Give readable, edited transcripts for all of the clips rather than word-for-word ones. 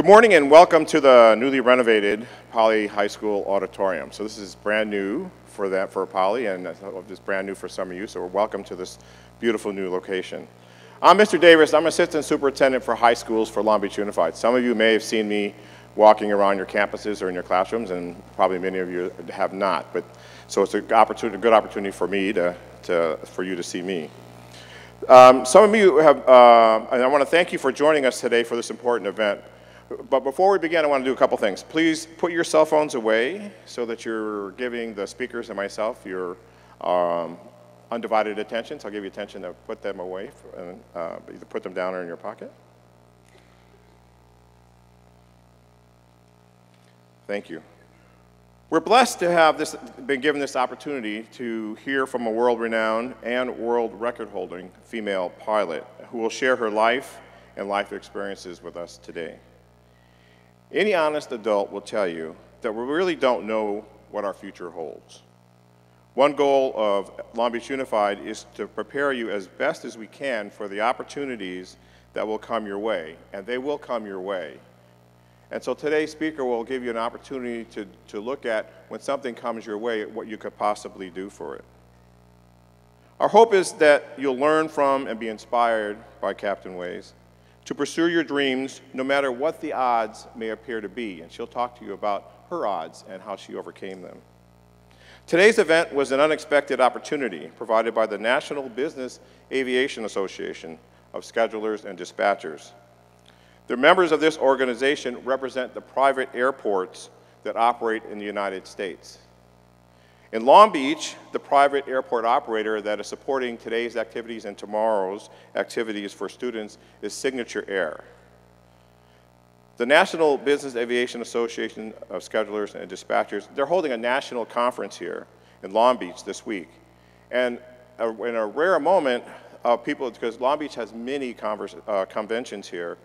Good morning and welcome to the newly renovated Poly High School Auditorium. So this is brand new for Poly, and it's brand new for some of you, so we're welcome to this beautiful new location. I'm Mr. Davis. I'm Assistant Superintendent for High Schools for Long Beach Unified. Some of you may have seen me walking around your campuses or in your classrooms, and probably many of you have not. But so it's a good opportunity for me for you to see me. Some of you have, and I want to thank you for joining us today for this important event. But before we begin, I want to do a couple things. Please put your cell phones away so that you're giving the speakers and myself your undivided attention. So I'll give you attention to put them away, and either put them down or in your pocket. Thank you. We're blessed to have been given this opportunity to hear from a world-renowned and world record-holding female pilot who will share her life and life experiences with us today. Any honest adult will tell you that we really don't know what our future holds. One goal of Long Beach Unified is to prepare you as best as we can for the opportunities that will come your way, and they will come your way. And so today's speaker will give you an opportunity to look at, when something comes your way, what you could possibly do for it. Our hope is that you'll learn from and be inspired by Captain Waiz to pursue your dreams no matter what the odds may appear to be. And she'll talk to you about her odds and how she overcame them. Today's event was an unexpected opportunity provided by the National Business Aviation Association of Schedulers and Dispatchers. The members of this organization represent the private airports that operate in the United States. In Long Beach, the private airport operator that is supporting today's activities and tomorrow's activities for students is Signature Air. The National Business Aviation Association of Schedulers and Dispatchers, they're holding a national conference here in Long Beach this week. And in a rare moment of people, because Long Beach has many conventions here,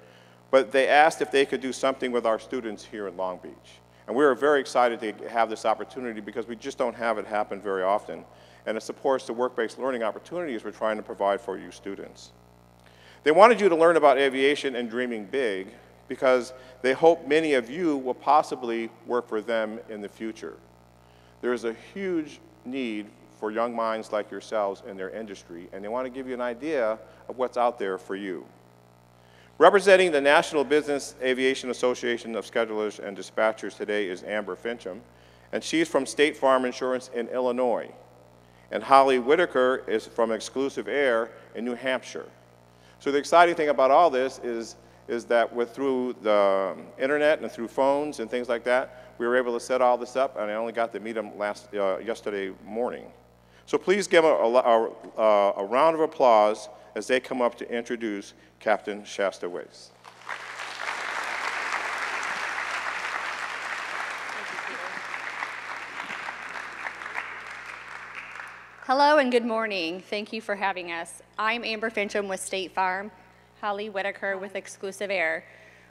but they asked if they could do something with our students here in Long Beach. And we were very excited to have this opportunity because we just don't have it happen very often. And it supports the work-based learning opportunities we're trying to provide for you students. They wanted you to learn about aviation and dreaming big because they hope many of you will possibly work for them in the future. There is a huge need for young minds like yourselves in their industry, and they want to give you an idea of what's out there for you. Representing the National Business Aviation Association of Schedulers and Dispatchers today is Amber Fincham, and she's from State Farm Insurance in Illinois. And Holly Whitaker is from Exclusive Air in New Hampshire. So the exciting thing about all this is that through the internet and through phones and things like that, we were able to set all this up, and I only got to meet them yesterday morning. So please give a round of applause as they come up to introduce Captain Shaesta Waiz. Hello and good morning. Thank you for having us. I'm Amber Fincham with State Farm, Holly Whitaker with Exclusive Air.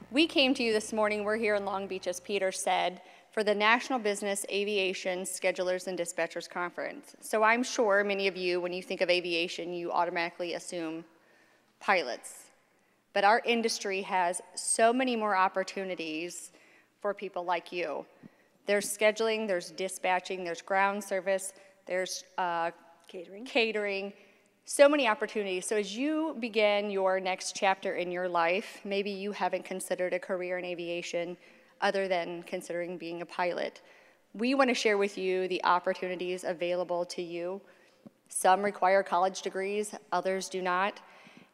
We came to you this morning, we're here in Long Beach, as Peter said, for the National Business Aviation Schedulers and Dispatchers Conference. So I'm sure many of you, when you think of aviation, you automatically assume pilots. But our industry has so many more opportunities for people like you. There's scheduling, there's dispatching, there's ground service, there's catering, so many opportunities. So as you begin your next chapter in your life, maybe you haven't considered a career in aviation, other than considering being a pilot. We want to share with you the opportunities available to you. Some require college degrees, others do not.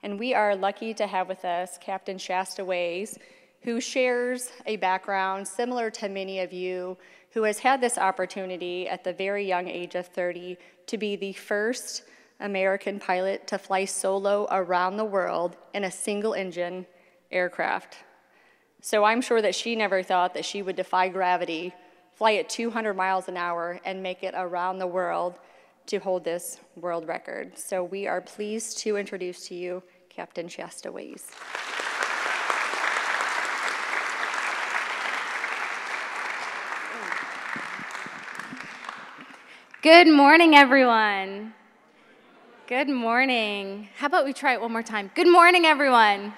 And we are lucky to have with us Captain Shaesta Waiz, who shares a background similar to many of you, who has had this opportunity at the very young age of 30 to be the first American pilot to fly solo around the world in a single engine aircraft. So I'm sure that she never thought that she would defy gravity, fly at 200 miles an hour, and make it around the world to hold this world record. So we are pleased to introduce to you Captain Shaesta Waiz. Good morning, everyone. Good morning. How about we try it one more time? Good morning, everyone.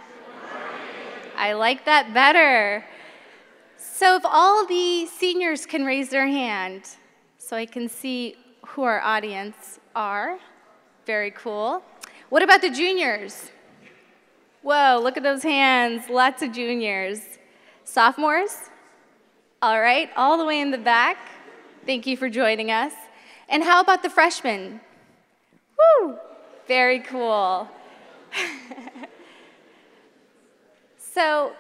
I like that better. So if all the seniors can raise their hand so I can see who our audience are. Very cool. What about the juniors? Whoa, look at those hands. Lots of juniors. Sophomores? All right, all the way in the back. Thank you for joining us. And how about the freshmen? Woo! Very cool. So,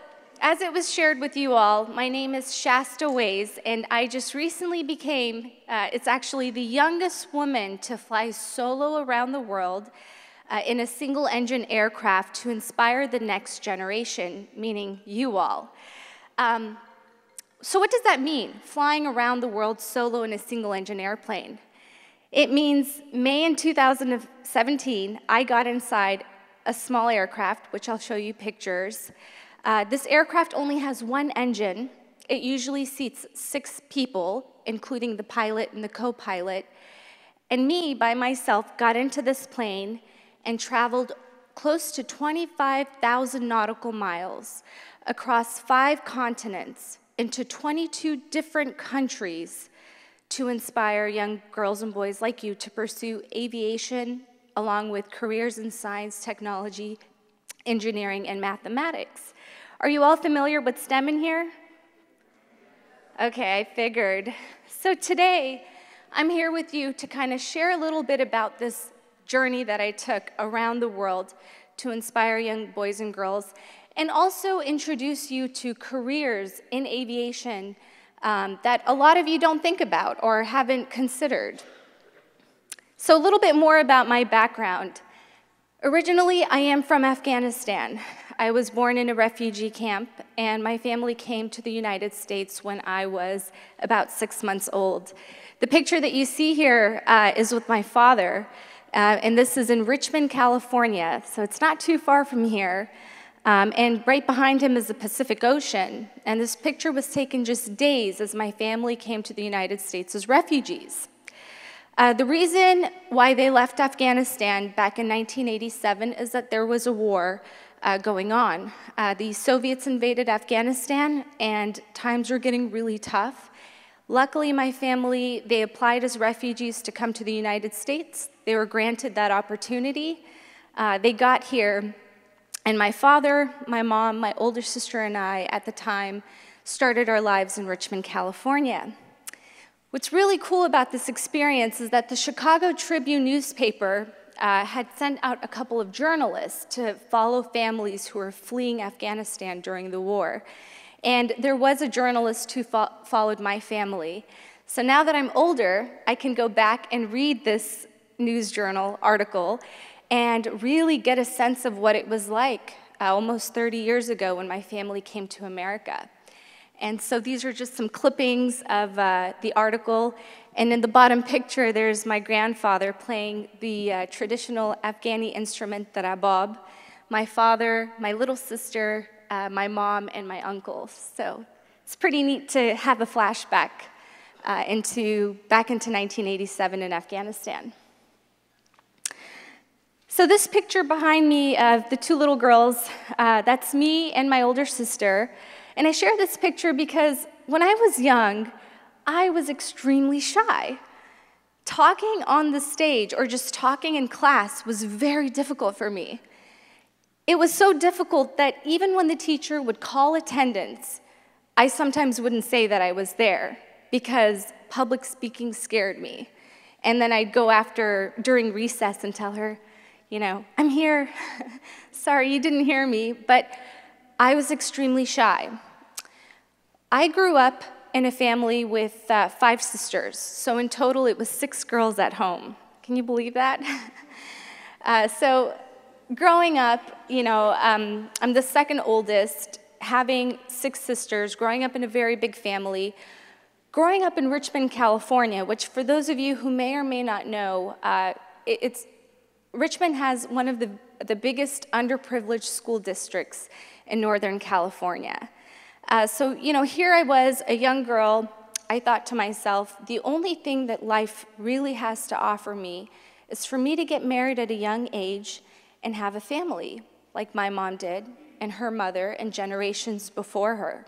as it was shared with you all, my name is Shaesta Waiz, and I just recently became, it's actually the youngest woman to fly solo around the world in a single-engine aircraft to inspire the next generation, meaning you all. So what does that mean, flying around the world solo in a single-engine airplane? It means May in 2017, I got inside a small aircraft, which I'll show you pictures. This aircraft only has one engine. It usually seats 6 people, including the pilot and the co-pilot. And me, by myself, got into this plane and traveled close to 25,000 nautical miles across 5 continents into 22 different countries to inspire young girls and boys like you to pursue aviation, along with careers in science, technology, engineering, and mathematics. Are you all familiar with STEM in here? Okay, I figured. So today, I'm here with you to kind of share a little bit about this journey that I took around the world to inspire young boys and girls, and also introduce you to careers in aviation that a lot of you don't think about or haven't considered. So a little bit more about my background. Originally, I am from Afghanistan. I was born in a refugee camp, and my family came to the United States when I was about 6 months old. The picture that you see here is with my father, and this is in Richmond, California, so it's not too far from here. And right behind him is the Pacific Ocean, and this picture was taken just days as my family came to the United States as refugees. The reason why they left Afghanistan back in 1987 is that there was a war going on. The Soviets invaded Afghanistan, and times were getting really tough. Luckily, my family, they applied as refugees to come to the United States. They were granted that opportunity. They got here, and my father, my mom, my older sister, and I, at the time, started our lives in Richmond, California. What's really cool about this experience is that the Chicago Tribune newspaper had sent out a couple of journalists to follow families who were fleeing Afghanistan during the war. And there was a journalist who followed my family. So now that I'm older, I can go back and read this news journal article and really get a sense of what it was like almost 30 years ago when my family came to America. And so these are just some clippings of the article. And in the bottom picture, there's my grandfather playing the traditional Afghani instrument, the rabab. My father, my little sister, my mom, and my uncle. So it's pretty neat to have a flashback back into 1987 in Afghanistan. So this picture behind me of the 2 little girls, that's me and my older sister. And I share this picture because when I was young, I was extremely shy. Talking on the stage or just talking in class was very difficult for me. It was so difficult that even when the teacher would call attendance, I sometimes wouldn't say that I was there because public speaking scared me. And then I'd go after during recess and tell her, you know, I'm here. Sorry, you didn't hear me. But I was extremely shy. I grew up in a family with 5 sisters, so in total it was 6 girls at home. Can you believe that? So growing up, you know, I'm the second oldest, having 6 sisters, growing up in a very big family. Growing up in Richmond, California, which for those of you who may or may not know, Richmond has one of the biggest underprivileged school districts in Northern California. So, you know, here I was, a young girl. I thought to myself, the only thing that life really has to offer me is for me to get married at a young age and have a family, like my mom did, and her mother, and generations before her.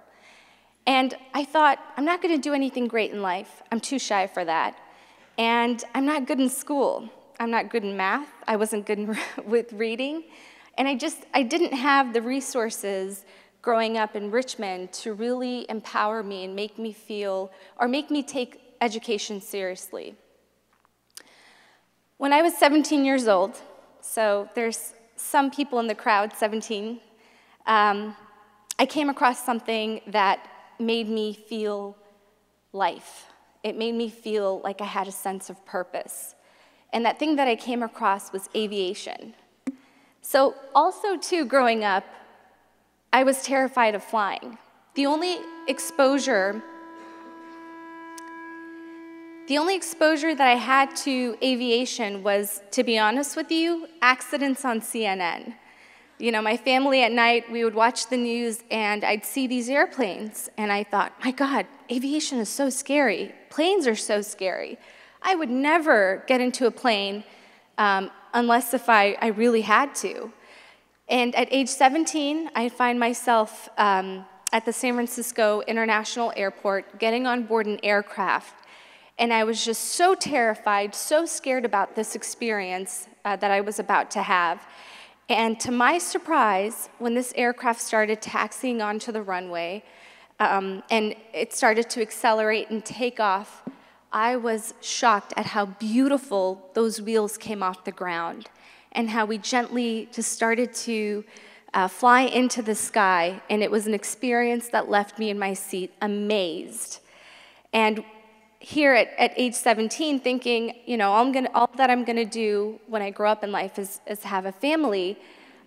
And I thought, I'm not going to do anything great in life. I'm too shy for that. And I'm not good in school. I'm not good in math. I wasn't good with reading. And I didn't have the resources growing up in Richmond to really empower me and make me feel, or make me take education seriously. When I was 17 years old, so there's some people in the crowd, 17, I came across something that made me feel life. It made me feel like I had a sense of purpose. And that thing that I came across was aviation. So also, too, growing up, I was terrified of flying. The only exposure that I had to aviation was, to be honest with you, accidents on CNN. You know, my family at night, we would watch the news, and I'd see these airplanes, and I thought, my God, aviation is so scary. Planes are so scary. I would never get into a plane unless if I really had to. And at age 17, I find myself at the San Francisco International Airport getting on board an aircraft, and I was just so terrified, so scared about this experience that I was about to have. And to my surprise, when this aircraft started taxiing onto the runway, and it started to accelerate and take off, I was shocked at how beautiful those wheels came off the ground, and how we gently just started to fly into the sky. And it was an experience that left me in my seat amazed. And here at age 17, thinking, you know, all that I'm gonna do when I grow up in life is have a family,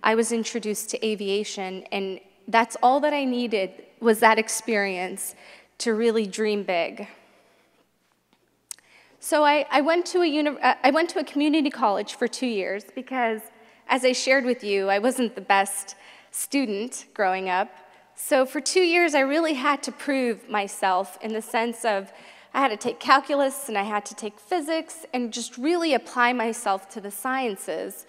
I was introduced to aviation, and that's all that I needed was that experience to really dream big. So I went to a community college for 2 years because, as I shared with you, I wasn't the best student growing up. So for 2 years, I really had to prove myself in the sense of I had to take calculus, and I had to take physics, and just really apply myself to the sciences,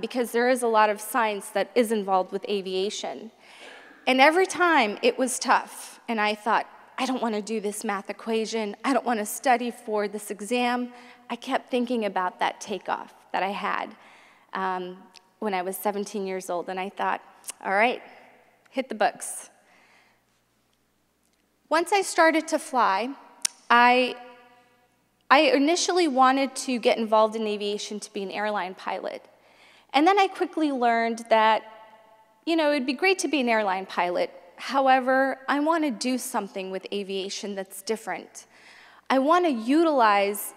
because there is a lot of science that is involved with aviation. And every time, it was tough, and I thought, I don't want to do this math equation. I don't want to study for this exam. I kept thinking about that takeoff that I had when I was 17 years old, and I thought, all right, hit the books. Once I started to fly, I initially wanted to get involved in aviation to be an airline pilot. And then I quickly learned that, you know, it'd be great to be an airline pilot. However, I want to do something with aviation that's different. I want to utilize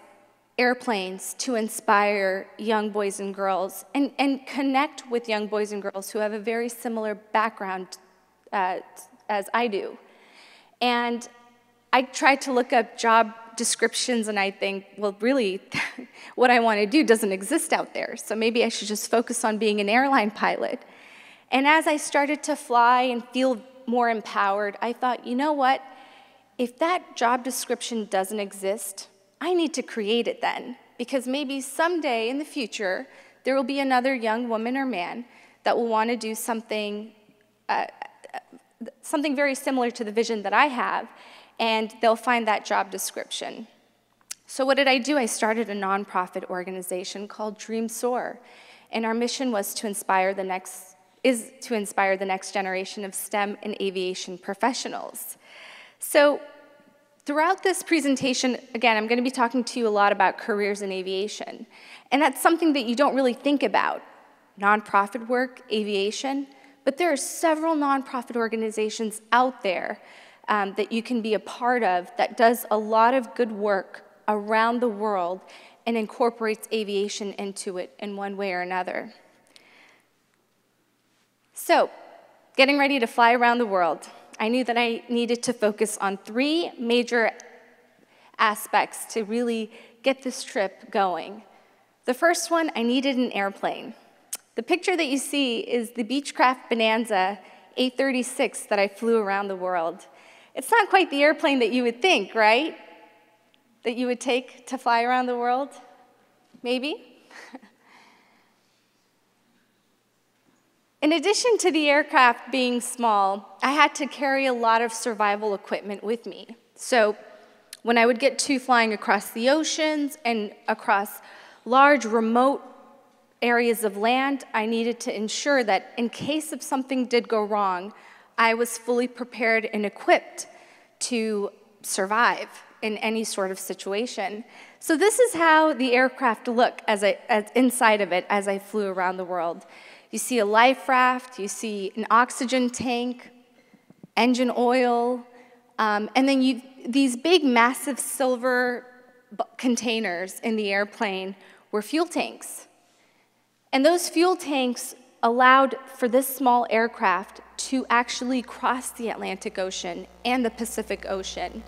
airplanes to inspire young boys and girls and connect with young boys and girls who have a very similar background as I do. And I tried to look up job descriptions, and I think, well, really, what I want to do doesn't exist out there, so maybe I should just focus on being an airline pilot. And as I started to fly and feel more empowered, I thought, you know what? If that job description doesn't exist, I need to create it then, because maybe someday in the future, there will be another young woman or man that will want to do something very similar to the vision that I have, and they'll find that job description. So what did I do? I started a nonprofit organization called Dreams Soar, and our mission was to inspire the next generation of STEM and aviation professionals. So throughout this presentation, again, I'm going to be talking to you a lot about careers in aviation, and that's something that you don't really think about, nonprofit work, aviation, but there are several nonprofit organizations out there that you can be a part of that does a lot of good work around the world and incorporates aviation into it in one way or another. So, getting ready to fly around the world, I knew that I needed to focus on three major aspects to really get this trip going. The first one, I needed an airplane. The picture that you see is the Beechcraft Bonanza A36 that I flew around the world. It's not quite the airplane that you would think, right? That you would take to fly around the world? Maybe? In addition to the aircraft being small, I had to carry a lot of survival equipment with me. So when I would get to flying across the oceans and across large remote areas of land, I needed to ensure that in case if something did go wrong, I was fully prepared and equipped to survive in any sort of situation. So this is how the aircraft looked inside of it as I flew around the world. You see a life raft, you see an oxygen tank, engine oil, and then these big massive silver containers in the airplane were fuel tanks. And those fuel tanks allowed for this small aircraft to actually cross the Atlantic Ocean and the Pacific Ocean.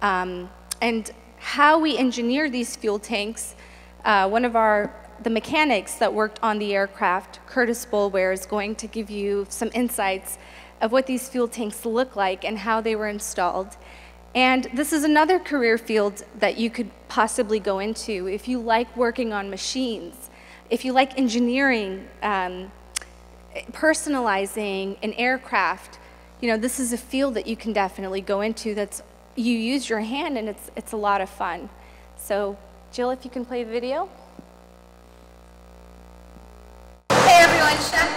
And how we engineered these fuel tanks, one of the mechanics that worked on the aircraft, Curtis Bulware, is going to give you some insights of what these fuel tanks look like and how they were installed. And this is another career field that you could possibly go into if you like working on machines, if you like engineering, personalizing an aircraft. You know, this is a field that you can definitely go into that's, you use your hand and it's a lot of fun. So Jill, if you can play the video. Hey everyone, Chef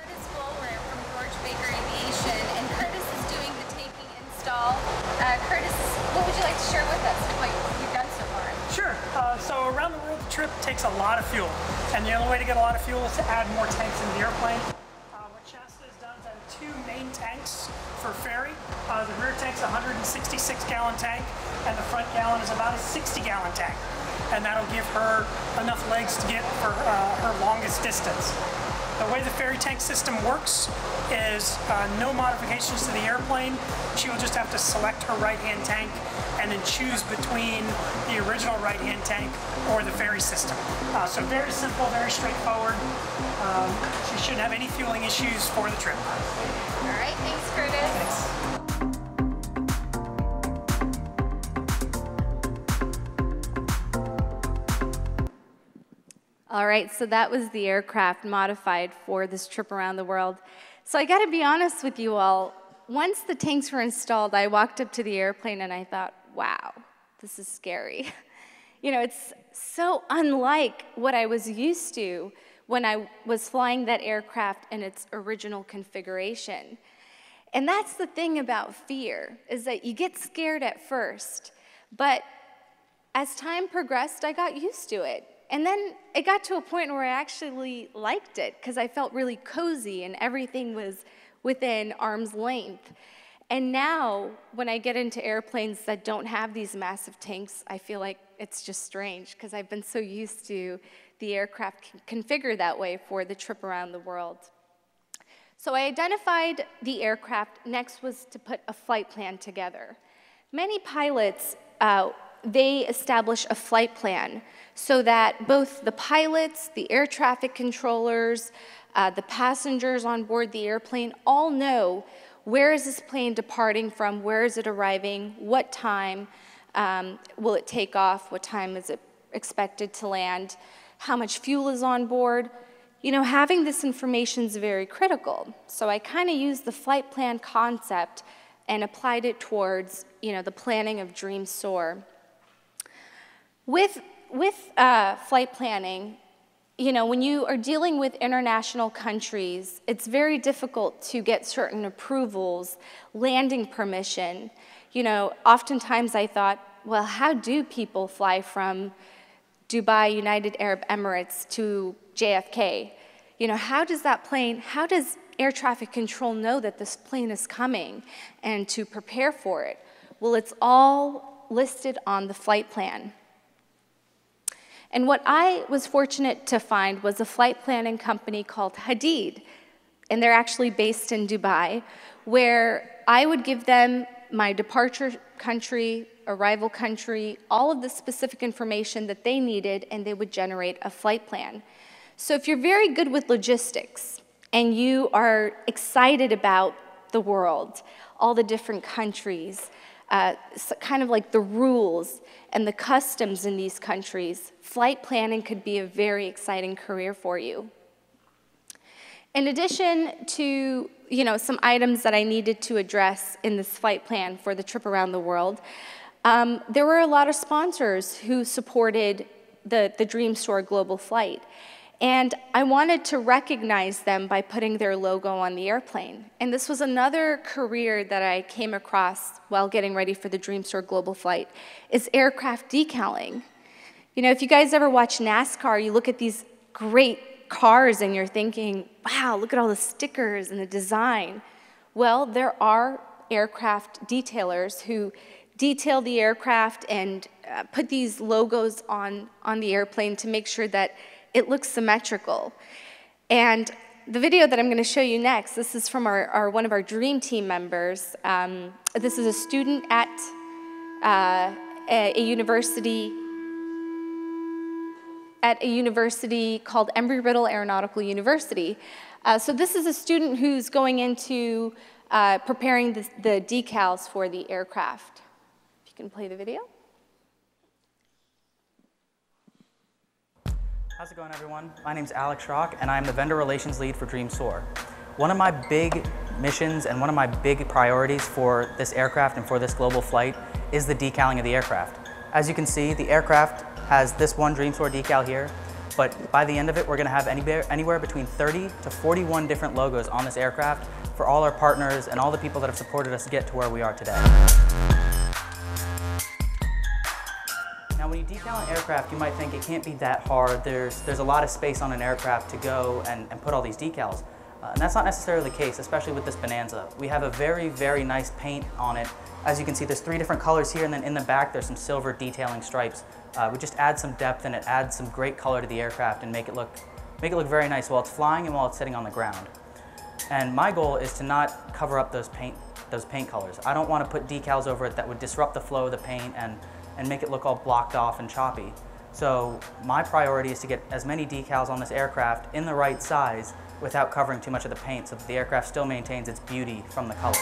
Curtis Bulware from George Baker Aviation, and Curtis is doing the taking install. Curtis, what would you like to share with us about what you've done so far? Sure, so around the world the trip takes a lot of fuel, and the only way to get a lot of fuel is to add more tanks into the airplane. What Shaesta has done is add two main tanks for ferry. The rear tank's a 166-gallon tank, and the front gallon is about a 60-gallon tank. And that'll give her enough legs to get for her longest distance. The way the ferry tank system works is no modifications to the airplane. She will just have to select her right-hand tank and then choose between the original right-hand tank or the ferry system. So very simple, very straightforward. She shouldn't have any fueling issues for the trip. All right, thanks, Curtis. Thanks. All right, so that was the aircraft modified for this trip around the world. So I gotta be honest with you all, once the tanks were installed, I walked up to the airplane and I thought, wow, this is scary. You know, it's so unlike what I was used to when I was flying that aircraft in its original configuration. And that's the thing about fear, is that you get scared at first, but as time progressed, I got used to it. And then it got to a point where I actually liked it because I felt really cozy and everything was within arm's length. And now when I get into airplanes that don't have these massive tanks, I feel like it's just strange because I've been so used to the aircraft configured that way for the trip around the world. So I identified the aircraft. Next was to put a flight plan together. Many pilots, they establish a flight plan so that both the pilots, the air traffic controllers, the passengers on board the airplane all know where is this plane departing from, where is it arriving, what time will it take off, what time is it expected to land, how much fuel is on board. You know, having this information is very critical. So I kind of used the flight plan concept and applied it towards, you know, the planning of Dreams Soar. With flight planning, you know, when you are dealing with international countries, it's very difficult to get certain approvals, landing permission. You know, oftentimes I thought, well, how do people fly from Dubai, United Arab Emirates to JFK? You know, how does air traffic control know that this plane is coming and to prepare for it? Well, it's all listed on the flight plan. And what I was fortunate to find was a flight planning company called Hadid, and they're actually based in Dubai, where I would give them my departure country, arrival country, all of the specific information that they needed, and they would generate a flight plan. So if you're very good with logistics and you are excited about the world, all the different countries, kind of like the rules and the customs in these countries, flight planning could be a very exciting career for you. In addition to some items that I needed to address in this flight plan for the trip around the world, there were a lot of sponsors who supported the Dreams Soar global flight. And I wanted to recognize them by putting their logo on the airplane. And this was another career that I came across while getting ready for the Dreams Soar global flight, is aircraft decaling. You know, if you guys ever watch NASCAR, you look at these great cars and you're thinking, wow, look at all the stickers and the design. Well, there are aircraft detailers who detail the aircraft and put these logos on the airplane to make sure that it looks symmetrical. And the video that I'm going to show you next, this is from one of our dream team members. This is a student at a university called Embry-Riddle Aeronautical University. So this is a student who's going into preparing the decals for the aircraft. If you can play the video. How's it going, everyone? My name's Alex Schrock, and I'm the vendor relations lead for Dreams Soar. One of my big missions and one of my big priorities for this aircraft and for this global flight is the decaling of the aircraft. As you can see, the aircraft has this one Dreams Soar decal here, but by the end of it, we're going to have anywhere between 30 to 41 different logos on this aircraft for all our partners and all the people that have supported us to get to where we are today. When you decal an aircraft, you might think it can't be that hard. There's a lot of space on an aircraft to go and put all these decals. And that's not necessarily the case, especially with this Bonanza. We have a very, very nice paint on it. As you can see, there's 3 different colors here, and then in the back, there's some silver detailing stripes. We just add some depth, and it adds some great color to the aircraft and make it look very nice while it's flying and while it's sitting on the ground. And my goal is to not cover up those paint colors. I don't want to put decals over it that would disrupt the flow of the paint and make it look all blocked off and choppy. So my priority is to get as many decals on this aircraft in the right size without covering too much of the paint so that the aircraft still maintains its beauty from the colors.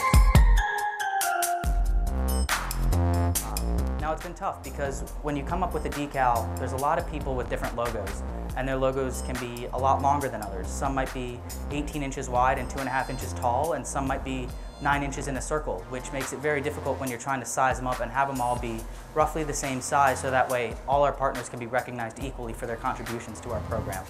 Now, it's been tough because when you come up with a decal, there's a lot of people with different logos, and their logos can be a lot longer than others. Some might be 18 inches wide and 2.5 inches tall, and some might be 9 inches in a circle, which makes it very difficult when you're trying to size them up and have them all be roughly the same size, so that way all our partners can be recognized equally for their contributions to our program.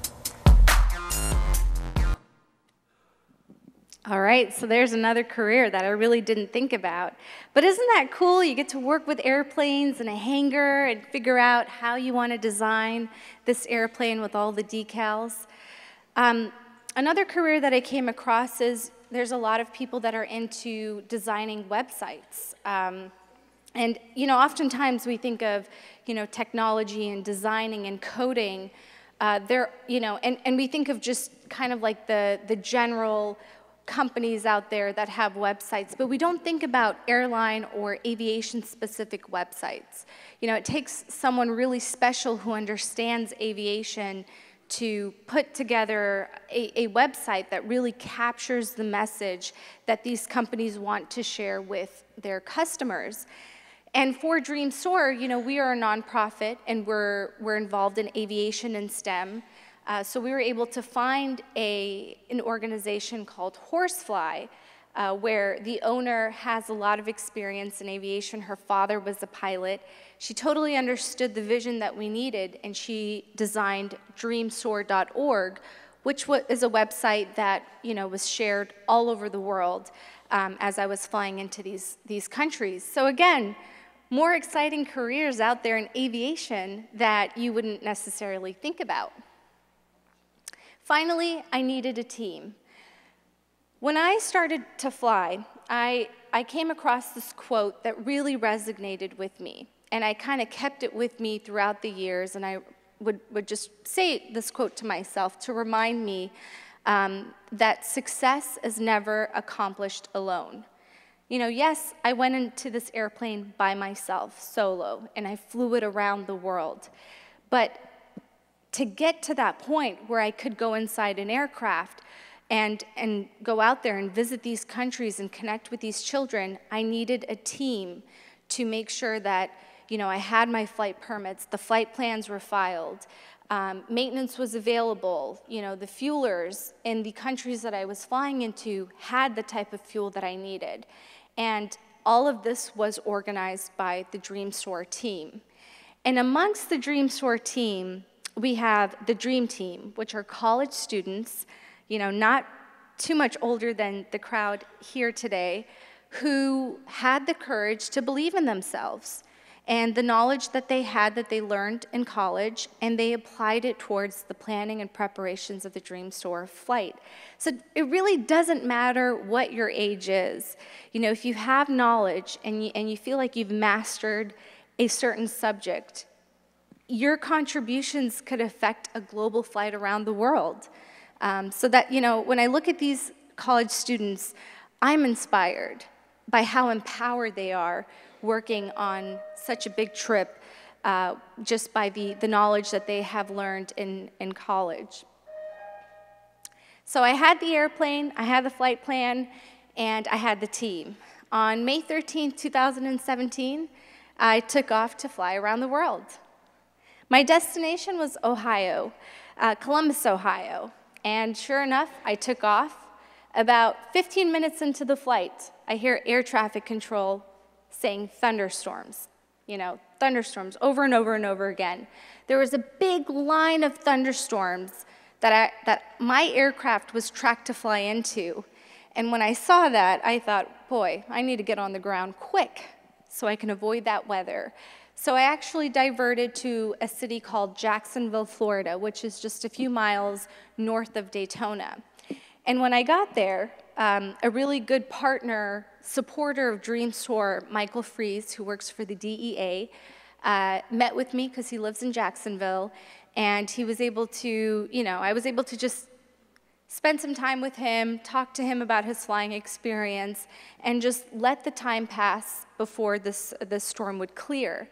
All right, so there's another career that I really didn't think about. But isn't that cool? You get to work with airplanes in a hangar and figure out how you want to design this airplane with all the decals. Another career that I came across is there's a lot of people that are into designing websites. And oftentimes we think of technology and designing and coding. And we think of just kind of like the general companies out there that have websites, but we don't think about airline or aviation-specific websites. It takes someone really special who understands aviation to put together a website that really captures the message that these companies want to share with their customers. And for Dreams Soar, we are a nonprofit, and we're involved in aviation and STEM. So we were able to find an organization called Horsefly, where the owner has a lot of experience in aviation. Her father was a pilot. She totally understood the vision that we needed, and she designed dreamsoar.org, which is a website that was shared all over the world as I was flying into these countries. So again, more exciting careers out there in aviation that you wouldn't necessarily think about. Finally, I needed a team. When I started to fly, I came across this quote that really resonated with me, and I kind of kept it with me throughout the years, and I would just say this quote to myself to remind me that success is never accomplished alone. Yes, I went into this airplane by myself, solo, and I flew it around the world, but to get to that point where I could go inside an aircraft and go out there and visit these countries and connect with these children, I needed a team to make sure that I had my flight permits, the flight plans were filed, Maintenance was available. You know, the fuelers in the countries that I was flying into had the type of fuel that I needed. And all of this was organized by the Dream Soar team. And amongst the Dream Soar team, we have the Dream Team, which are college students, you know, not too much older than the crowd here today, who had the courage to believe in themselves and the knowledge that they had that they learned in college, and they applied it towards the planning and preparations of the Dream Soar flight. So it really doesn't matter what your age is. You know, if you have knowledge and you feel like you've mastered a certain subject, your contributions could affect a global flight around the world. So that, you know, when I look at these college students, I'm inspired by how empowered they are working on such a big trip just by the knowledge that they have learned in college. So I had the airplane, I had the flight plan, and I had the team. On May 13, 2017, I took off to fly around the world. My destination was Ohio, Columbus, Ohio. And sure enough, I took off. About 15 minutes into the flight, I hear air traffic control saying thunderstorms, you know, thunderstorms over and over and over again. There was a big line of thunderstorms that my aircraft was tracked to fly into. And when I saw that, I thought, boy, I need to get on the ground quick so I can avoid that weather. So I actually diverted to a city called Jacksonville, Florida, which is just a few miles north of Daytona. And when I got there, a really good partner, supporter of Dream Soar, Michael Fries, who works for the DEA, met with me because he lives in Jacksonville, and he was able to, you know, I was able to just spend some time with him, talk to him about his flying experience, and just let the time pass before this storm would clear.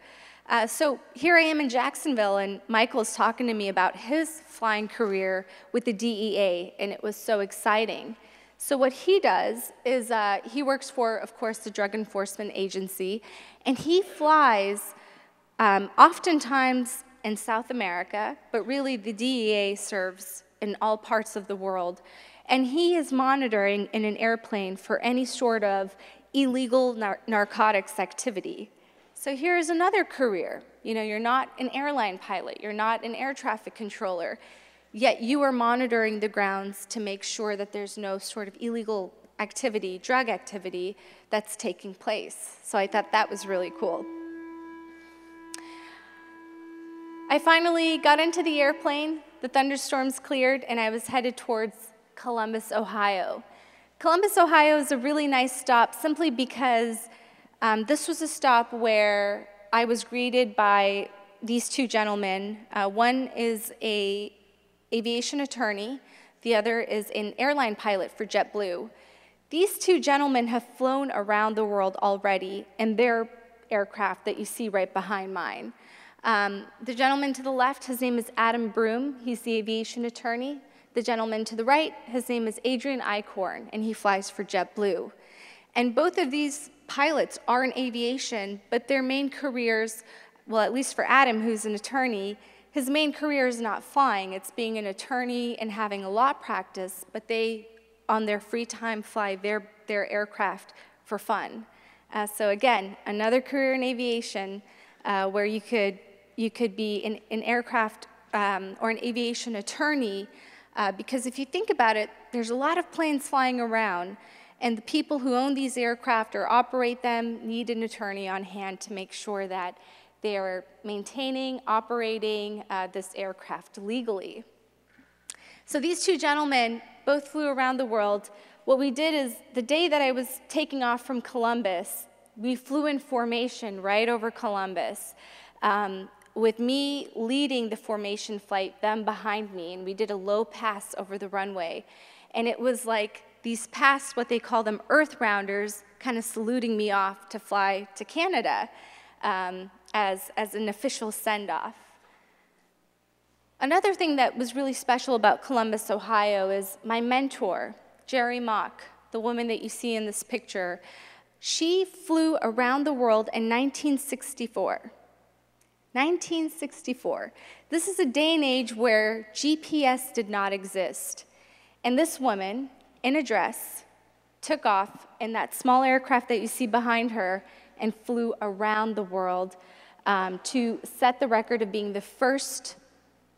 So here I am in Jacksonville, and Michael's talking to me about his flying career with the DEA, and it was so exciting. So what he does is he works for, of course, the Drug Enforcement Agency, and he flies oftentimes in South America, but really the DEA serves in all parts of the world. And he is monitoring in an airplane for any sort of illegal narcotics activity. So here's another career. You know, you're not an airline pilot, you're not an air traffic controller, yet you are monitoring the grounds to make sure that there's no sort of illegal activity, drug activity, that's taking place. So I thought that was really cool. I finally got into the airplane, the thunderstorms cleared, and I was headed towards Columbus, Ohio. Columbus, Ohio is a really nice stop simply because this was a stop where I was greeted by these two gentlemen. One is an aviation attorney, the other is an airline pilot for JetBlue. These two gentlemen have flown around the world already in their aircraft that you see right behind mine. The gentleman to the left, his name is Adam Broom, he's the aviation attorney. The gentleman to the right, his name is Adrian Eichhorn, and he flies for JetBlue. And both of these pilots are in aviation, but their main careers, well, at least for Adam, who's an attorney, his main career is not flying. It's being an attorney and having a law practice, but they, on their free time, fly their aircraft for fun. So again, another career in aviation where you could be an aircraft or an aviation attorney, because if you think about it, there's a lot of planes flying around, and the people who own these aircraft or operate them need an attorney on hand to make sure that they are maintaining, operating this aircraft legally. So these two gentlemen both flew around the world. What we did is, the day that I was taking off from Columbus, we flew in formation right over Columbus, with me leading the formation flight, them behind me, and we did a low pass over the runway. And it was like these past, what they call them, earth rounders, kind of saluting me off to fly to Canada as an official send-off. Another thing that was really special about Columbus, Ohio is my mentor, Jerrie Mock, the woman that you see in this picture. She flew around the world in 1964. 1964. This is a day and age where GPS did not exist. And this woman, in a dress, took off in that small aircraft that you see behind her and flew around the world to set the record of being the first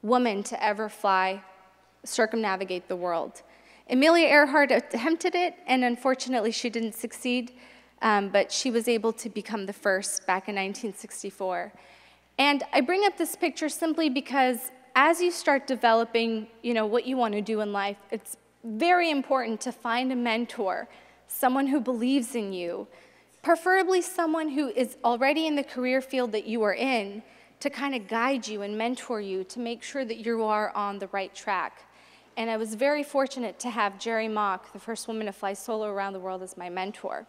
woman to ever fly, circumnavigate the world. Amelia Earhart attempted it, and unfortunately she didn't succeed, but she was able to become the first back in 1964. And I bring up this picture simply because as you start developing, what you want to do in life, it's very important to find a mentor, someone who believes in you, preferably someone who is already in the career field that you are in, to kind of guide you and mentor you to make sure that you are on the right track. And I was very fortunate to have Jerrie Mock, the first woman to fly solo around the world, as my mentor.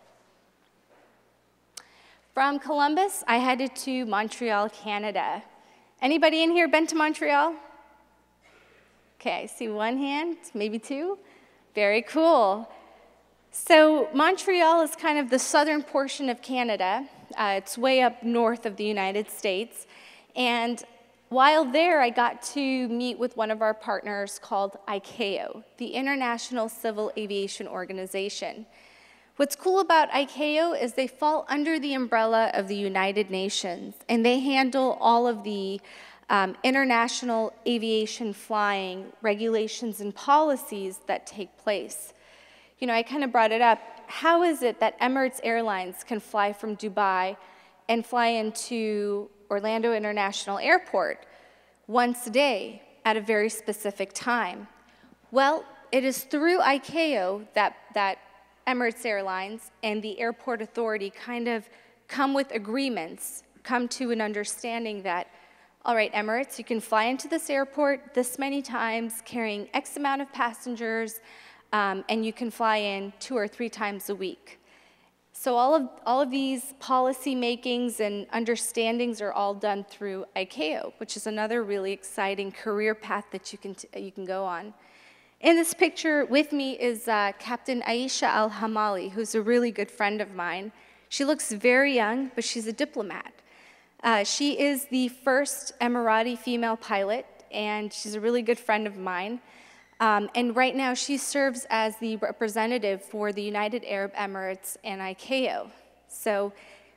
From Columbus, I headed to Montreal, Canada. Anybody in here been to Montreal? Okay, I see one hand, maybe two. Very cool. So Montreal is kind of the southern portion of Canada. It's way up north of the United States. And while there, I got to meet with one of our partners called ICAO, the International Civil Aviation Organization. What's cool about ICAO is they fall under the umbrella of the United Nations, and they handle all of the international aviation flying regulations and policies that take place. I kind of brought it up. How is it that Emirates Airlines can fly from Dubai and fly into Orlando International Airport once a day at a very specific time? Well, it is through ICAO that Emirates Airlines and the airport authority kind of come with agreements, come to an understanding that, all right, Emirates, you can fly into this airport this many times, carrying X amount of passengers, and you can fly in 2 or 3 times a week. So all of these policy makings and understandings are all done through ICAO, which is another really exciting career path that you can go on. In this picture with me is Captain Aisha Al-Hamali, who's a really good friend of mine. She looks very young, but she's a diplomat. She is the first Emirati female pilot, and she's a really good friend of mine. And right now she serves as the representative for the United Arab Emirates and ICAO. So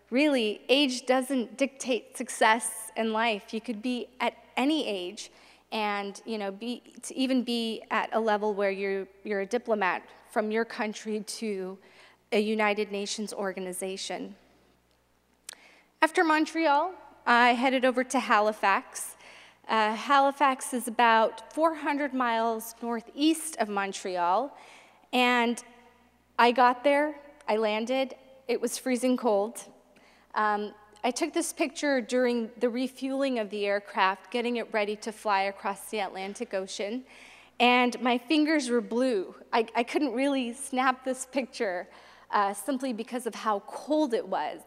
really, age doesn't dictate success in life. You could be at any age, and to even be at a level where you're a diplomat from your country to a United Nations organization. After Montreal, I headed over to Halifax. Halifax is about 400 miles northeast of Montreal, and I got there, I landed, it was freezing cold. I took this picture during the refueling of the aircraft, getting it ready to fly across the Atlantic Ocean, and my fingers were blue. I couldn't really snap this picture simply because of how cold it was.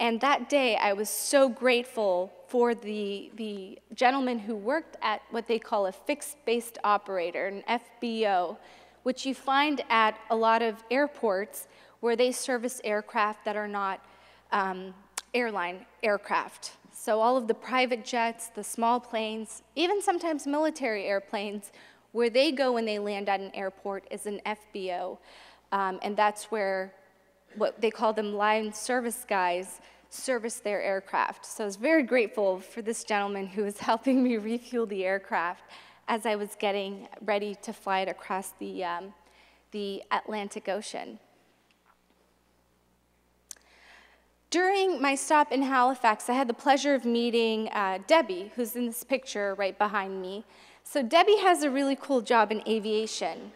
And that day, I was so grateful for the gentleman who worked at what they call a fixed-based operator, an FBO, which you find at a lot of airports where they service aircraft that are not airline aircraft. So all of the private jets, the small planes, even sometimes military airplanes, where they go when they land at an airport is an FBO. And that's where what they call them line service guys service their aircraft. So I was very grateful for this gentleman who was helping me refuel the aircraft as I was getting ready to fly it across the Atlantic Ocean. During my stop in Halifax, I had the pleasure of meeting Debbie, who's in this picture right behind me. So Debbie has a really cool job in aviation.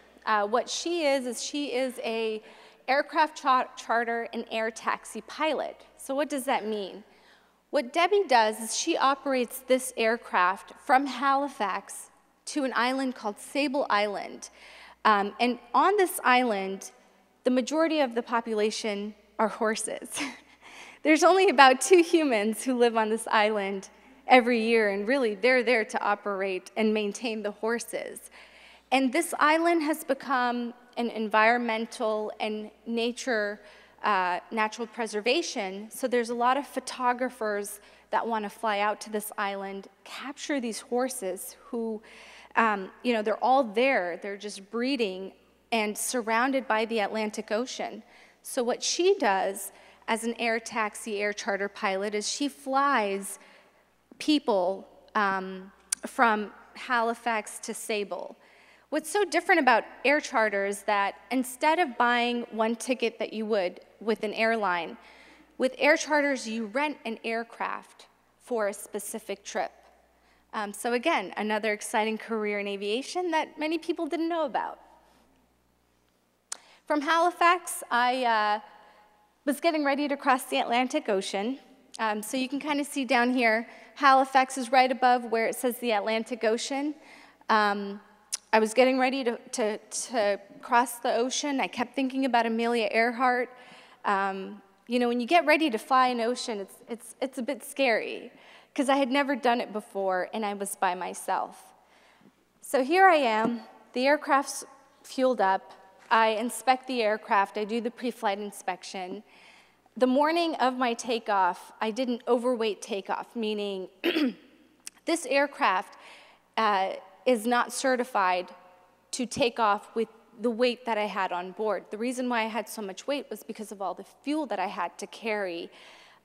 What she is she is a aircraft charter and air taxi pilot. So what does that mean? What Debbie does is she operates this aircraft from Halifax to an island called Sable Island. And on this island, the majority of the population are horses. There's only about 2 humans who live on this island every year, and really they're there to operate and maintain the horses. And this island has become an environmental and nature natural preservation. So there's a lot of photographers that want to fly out to this island, capture these horses who, you know, they're all there. They're just breeding and surrounded by the Atlantic Ocean. So what she does as an air taxi, air charter pilot is she flies people from Halifax to Sable. What's so different about air charter is that instead of buying one ticket that you would with an airline, with air charters you rent an aircraft for a specific trip. So again, another exciting career in aviation that many people didn't know about. From Halifax, I was getting ready to cross the Atlantic Ocean. So you can kind of see down here, Halifax is right above where it says the Atlantic Ocean. I was getting ready to cross the ocean. I kept thinking about Amelia Earhart. You know, when you get ready to fly an ocean, it's a bit scary because I had never done it before and I was by myself. So here I am, the aircraft's fueled up. I inspect the aircraft, I do the pre-flight inspection. The morning of my takeoff, I did an overweight takeoff, meaning this aircraft is not certified to take off with the weight that I had on board. The reason why I had so much weight was because of all the fuel that I had to carry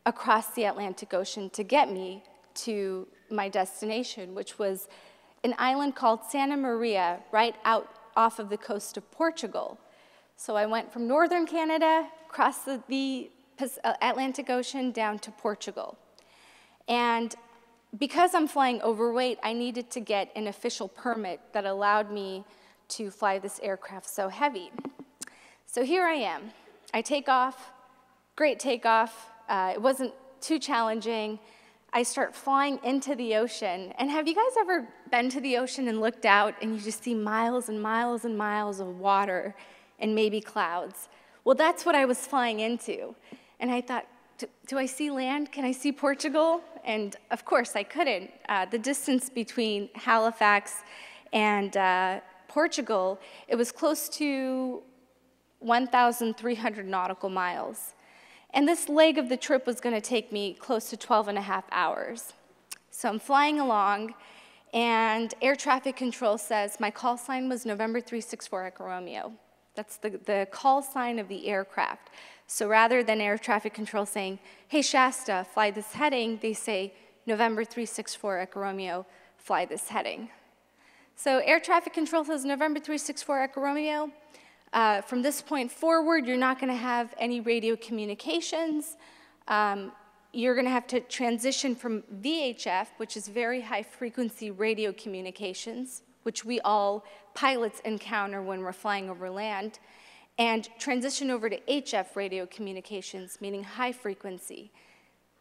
across the Atlantic Ocean to get me to my destination, which was an island called Santa Maria, right out off of the coast of Portugal. So I went from northern Canada, across the Atlantic Ocean down to Portugal. And because I'm flying overweight, I needed to get an official permit that allowed me to fly this aircraft so heavy. So here I am. I take off, great takeoff. It wasn't too challenging. I start flying into the ocean. And have you guys ever been to the ocean and looked out and you just see miles and miles and miles of water and maybe clouds? Well, that's what I was flying into. And I thought, do I see land? Can I see Portugal? And of course I couldn't. The distance between Halifax and Portugal, it was close to 1,300 nautical miles. And this leg of the trip was going to take me close to 12 and a half hours. So I'm flying along, and air traffic control says my call sign was November 364 Echo Romeo. That's the call sign of the aircraft. So rather than air traffic control saying, hey, Shaesta, fly this heading, they say, November 364 Echo Romeo, fly this heading. So air traffic control says November 364 Echo Romeo. From this point forward, you're not going to have any radio communications. You're going to have to transition from VHF, which is very high frequency radio communications, which we all pilots encounter when we're flying over land, and transition over to HF radio communications, meaning high frequency.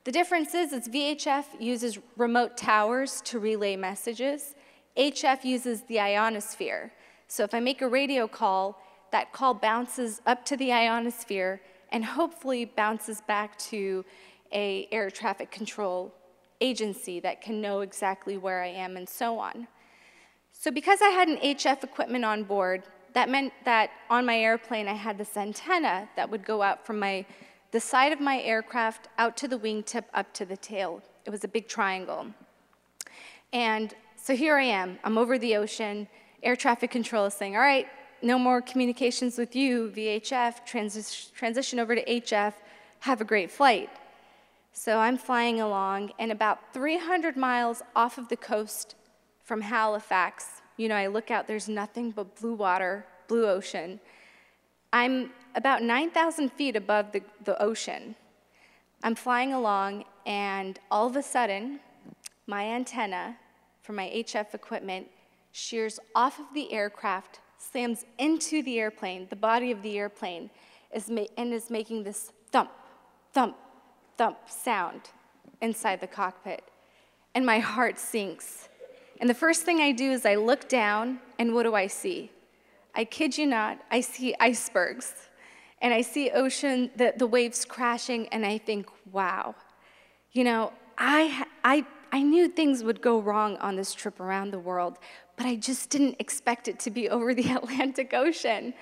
The difference is VHF uses remote towers to relay messages. HF uses the ionosphere. So if I make a radio call, that call bounces up to the ionosphere and hopefully bounces back to an air traffic control agency that can know exactly where I am and so on. So because I had an HF equipment on board, that meant that on my airplane I had this antenna that would go out from the side of my aircraft out to the wingtip up to the tail. It was a big triangle. And so here I am, I'm over the ocean, air traffic control is saying, all right, no more communications with you, VHF, transition over to HF, have a great flight. So I'm flying along, and about 300 miles off of the coast from Halifax, you know, I look out, there's nothing but blue water, blue ocean. I'm about 9,000 feet above the ocean. I'm flying along, and all of a sudden, my antenna from my HF equipment shears off of the aircraft, slams into the airplane, the body of the airplane, and is making this thump, thump, thump sound inside the cockpit. And my heart sinks. And the first thing I do is I look down, and what do I see? I kid you not, I see icebergs. And I see ocean, the waves crashing, and I think, wow. You know, I knew things would go wrong on this trip around the world, but I just didn't expect it to be over the Atlantic Ocean.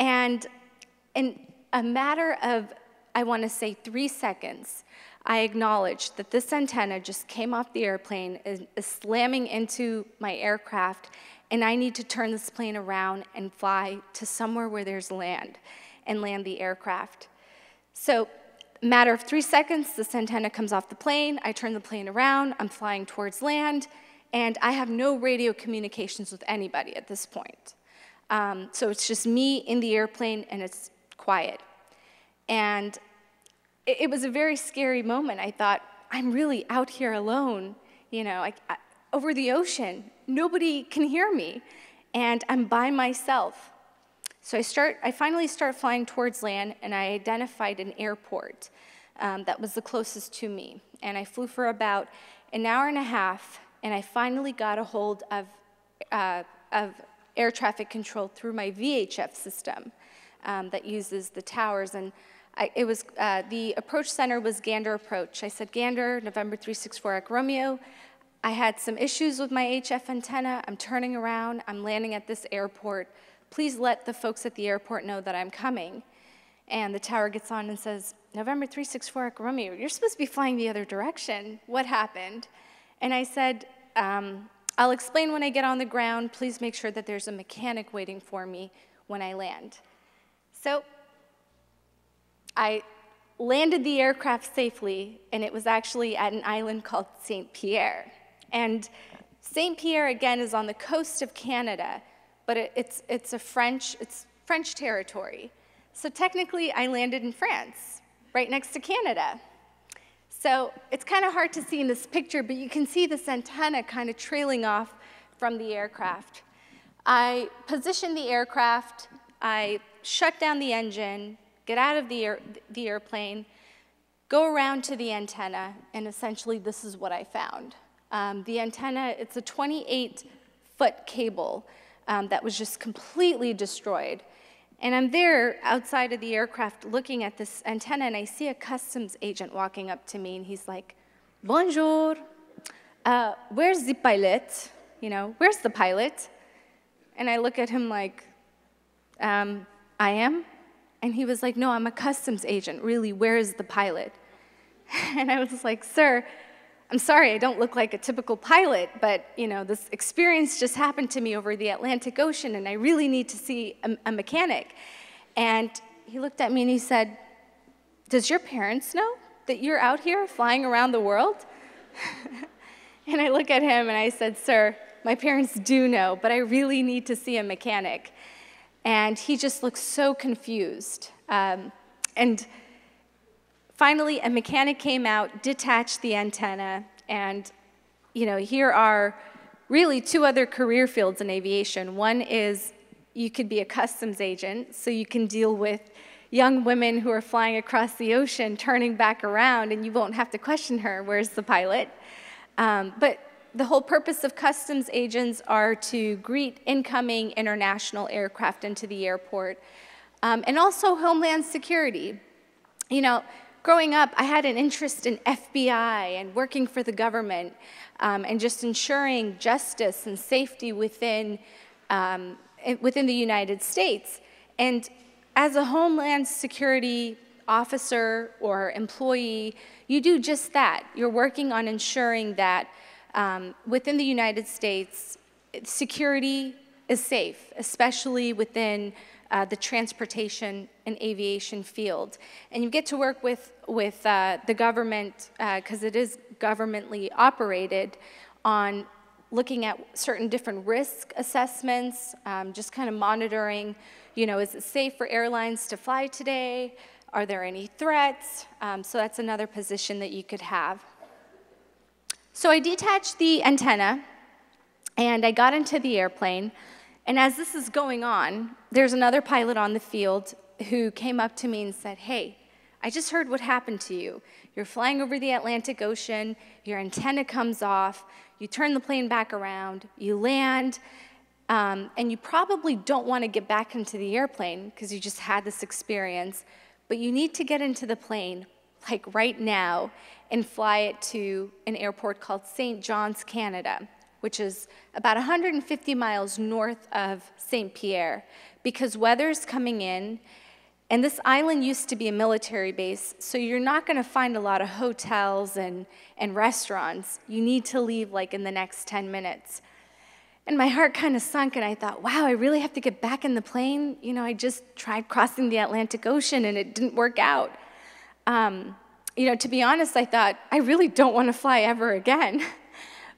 And in a matter of I want to say 3 seconds, I acknowledge that this antenna just came off the airplane and is slamming into my aircraft, and I need to turn this plane around and fly to somewhere where there's land and land the aircraft. So, matter of 3 seconds, this antenna comes off the plane, I turn the plane around, I'm flying towards land, and I have no radio communications with anybody at this point. So it's just me in the airplane, and it's quiet. And it was a very scary moment. I thought, I'm really out here alone, you know, over the ocean. Nobody can hear me, and I'm by myself. So I finally start flying towards land, and I identified an airport that was the closest to me. And I flew for about an hour and a half, and I finally got a hold of air traffic control through my VHF system that uses the towers. And the approach center was Gander Approach. I said, Gander, November 364 Echo Romeo. I had some issues with my HF antenna. I'm turning around. I'm landing at this airport. Please let the folks at the airport know that I'm coming. And the tower gets on and says, November 364 Echo Romeo, you're supposed to be flying the other direction. What happened? And I said, I'll explain when I get on the ground. Please make sure that there's a mechanic waiting for me when I land. So I landed the aircraft safely, and it was actually at an island called Saint Pierre. And Saint Pierre, again, is on the coast of Canada, but it's French territory. So technically, I landed in France, right next to Canada. So it's kind of hard to see in this picture, but you can see this antenna kind of trailing off from the aircraft. I positioned the aircraft, I shut down the engine, get out of the airplane, go around to the antenna, and essentially this is what I found. The antenna, it's a 28-foot cable that was just completely destroyed. And I'm there outside of the aircraft looking at this antenna, and I see a customs agent walking up to me, and he's like, bonjour, where's the pilot? You know, where's the pilot? And I look at him like, I am? And he was like, no, I'm a customs agent. Really, where is the pilot? And I was like, sir, I'm sorry, I don't look like a typical pilot, but you know, this experience just happened to me over the Atlantic Ocean, and I really need to see a mechanic. And he looked at me and he said, does your parents know that you're out here flying around the world? And I look at him and I said, sir, my parents do know, but I really need to see a mechanic. And he just looks so confused. And finally, a mechanic came out, detached the antenna, and you know, here are really two other career fields in aviation. One is you could be a customs agent, so you can deal with young women who are flying across the ocean, turning back around, and you won't have to question her, where's the pilot? But the whole purpose of customs agents are to greet incoming international aircraft into the airport, and also Homeland Security. You know, growing up, I had an interest in FBI and working for the government, and just ensuring justice and safety within the United States. And as a Homeland Security officer or employee, you do just that. You're working on ensuring that within the United States, security is safe, especially within the transportation and aviation field. And you get to work with the government, because it is governmentally operated, on looking at certain different risk assessments, just kind of monitoring, you know, is it safe for airlines to fly today? Are there any threats? So that's another position that you could have. So I detached the antenna, and I got into the airplane, and as this is going on, there's another pilot on the field who came up to me and said, hey, I just heard what happened to you. You're flying over the Atlantic Ocean, your antenna comes off, you turn the plane back around, you land, and you probably don't want to get back into the airplane because you just had this experience, but you need to get into the plane like right now, and fly it to an airport called St. John's, Canada, which is about 150 miles north of St. Pierre, because weather's coming in, And this island used to be a military base, so you're not going to find a lot of hotels and restaurants. You need to leave like in the next 10 minutes. And my heart kind of sunk, and I thought, wow, I really have to get back in the plane? You know, I just tried crossing the Atlantic Ocean, and it didn't work out. You know, to be honest, I thought, I really don't want to fly ever again.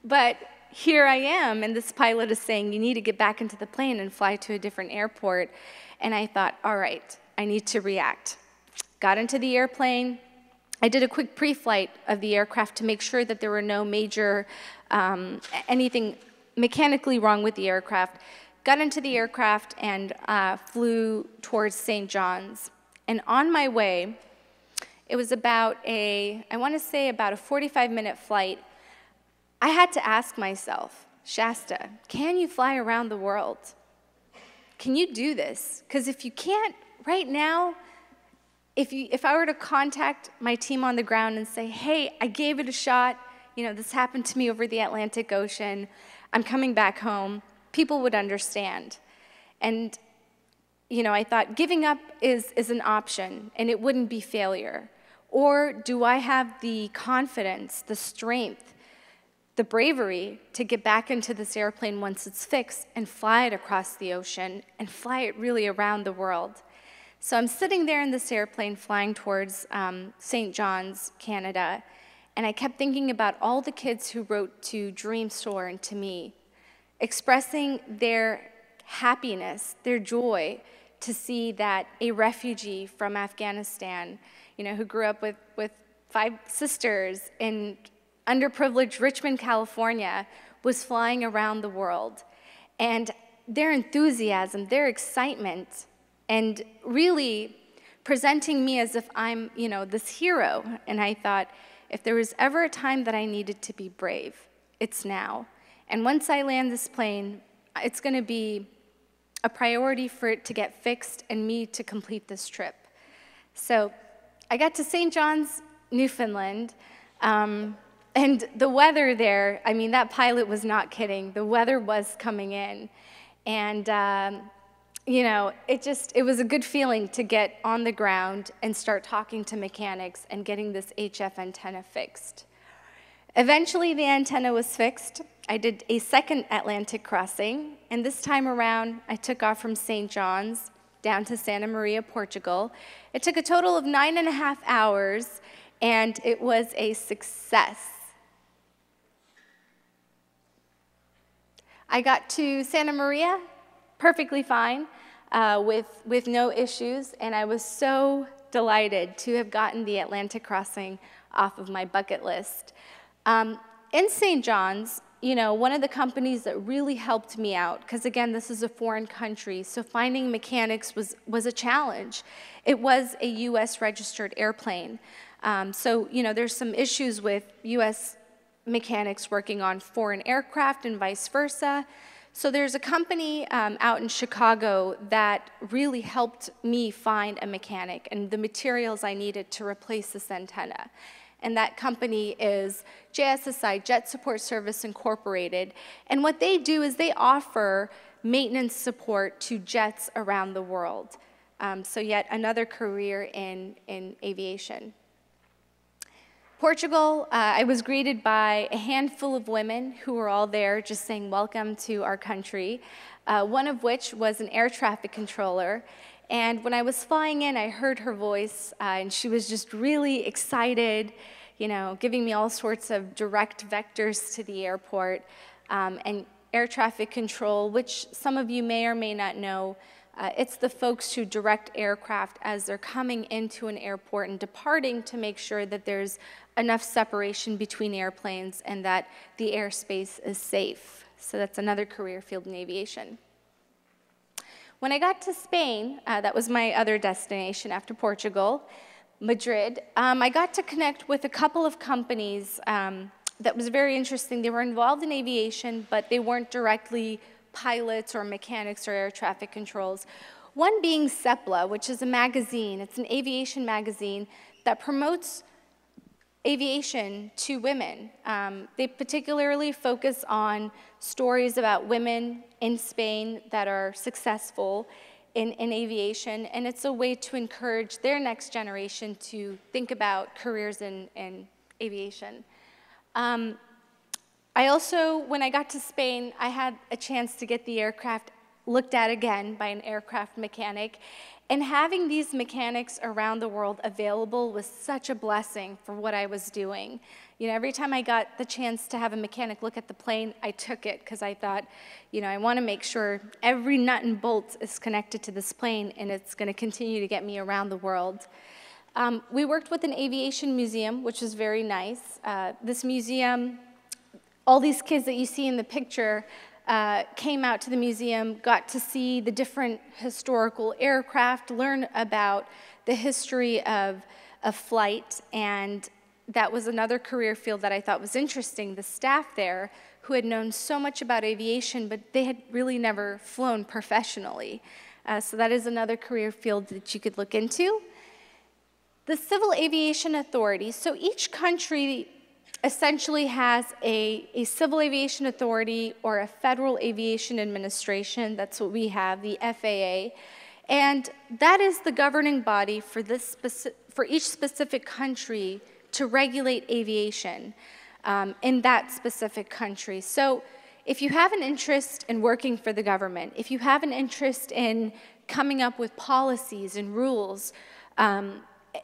But here I am, and this pilot is saying, you need to get back into the plane and fly to a different airport. And I thought, all right, I need to react. Got into the airplane. I did a quick pre-flight of the aircraft to make sure that there were no major, anything mechanically wrong with the aircraft. Got into the aircraft and flew towards St. John's. And on my way, it was about I want to say about a 45-minute flight. I had to ask myself, Shaesta, can you fly around the world? Can you do this? Because if you can't right now, if I were to contact my team on the ground and say, hey, I gave it a shot, you know, this happened to me over the Atlantic Ocean, I'm coming back home, people would understand. And, you know, I thought giving up is an option, and it wouldn't be failure. Or do I have the confidence, the strength, the bravery to get back into this airplane once it's fixed and fly it across the ocean and fly it really around the world? So I'm sitting there in this airplane flying towards St. John's, Canada, and I kept thinking about all the kids who wrote to Dreams Soar and to me, expressing their happiness, their joy to see that a refugee from Afghanistan, you know, who grew up with 5 sisters in underprivileged Richmond, California, was flying around the world. And their enthusiasm, their excitement, and really presenting me as if I'm, you know, this hero. And I thought, if there was ever a time that I needed to be brave, it's now. And once I land this plane, it's going to be a priority for it to get fixed and me to complete this trip. So I got to St. John's, Newfoundland, and the weather there, I mean, that pilot was not kidding. The weather was coming in. And, you know, it was a good feeling to get on the ground and start talking to mechanics and getting this HF antenna fixed. Eventually, the antenna was fixed. I did a second Atlantic crossing, and this time around, I took off from St. John's down to Santa Maria, Portugal. It took a total of 9.5 hours, and it was a success. I got to Santa Maria perfectly fine, with no issues, and I was so delighted to have gotten the Atlantic crossing off of my bucket list. In St. John's, you know, one of the companies that really helped me out, because again, this is a foreign country, so finding mechanics was a challenge. It was a U.S. registered airplane, so you know, there's some issues with U.S. mechanics working on foreign aircraft and vice versa. So there's a company out in Chicago that really helped me find a mechanic and the materials I needed to replace this antenna. And that company is JSSI, Jet Support Service Incorporated. And what they do is they offer maintenance support to jets around the world. So yet another career in aviation. Portugal, I was greeted by a handful of women who were all there just saying welcome to our country, one of which was an air traffic controller. And when I was flying in, I heard her voice, and she was just really excited, you know, giving me all sorts of direct vectors to the airport. And air traffic control, which some of you may or may not know, it's the folks who direct aircraft as they're coming into an airport and departing to make sure that there's enough separation between airplanes and that the airspace is safe. So that's another career field in aviation. When I got to Spain, that was my other destination after Portugal, Madrid, I got to connect with a couple of companies that was very interesting. They were involved in aviation, but they weren't directly pilots or mechanics or air traffic controls. One being CEPLA, which is a magazine. It's an aviation magazine that promotes aviation to women. They particularly focus on stories about women in Spain that are successful in aviation, and it's a way to encourage their next generation to think about careers in aviation. I also, when I got to Spain, I had a chance to get the aircraft looked at again by an aircraft mechanic, and having these mechanics around the world available was such a blessing for what I was doing. You know, every time I got the chance to have a mechanic look at the plane, I took it, because I thought, you know, I want to make sure every nut and bolt is connected to this plane, and it's going to continue to get me around the world. We worked with an aviation museum, which was very nice. This museum, all these kids that you see in the picture, came out to the museum, got to see the different historical aircraft, learn about the history of flight, and that was another career field that I thought was interesting. The staff there, who had known so much about aviation, but they had really never flown professionally. So that is another career field that you could look into. The Civil Aviation Authority, so each country essentially has a civil aviation authority or a federal aviation administration. That's what we have, the FAA. And that is the governing body for, for each specific country to regulate aviation in that specific country. So if you have an interest in working for the government, if you have an interest in coming up with policies and rules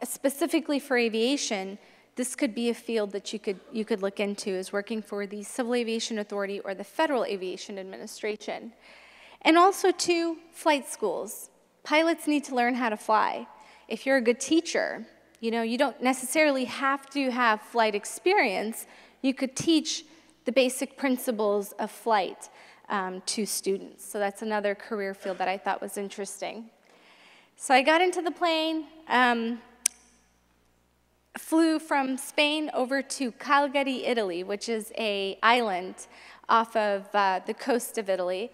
specifically for aviation, this could be a field that you could look into, is working for the Civil Aviation Authority or the Federal Aviation Administration. And also, too, flight schools. Pilots need to learn how to fly. If you're a good teacher, you know, you don't necessarily have to have flight experience. You could teach the basic principles of flight to students. So that's another career field that I thought was interesting. So I got into the plane. Flew from Spain over to Cagliari, Italy, which is an island off of the coast of Italy.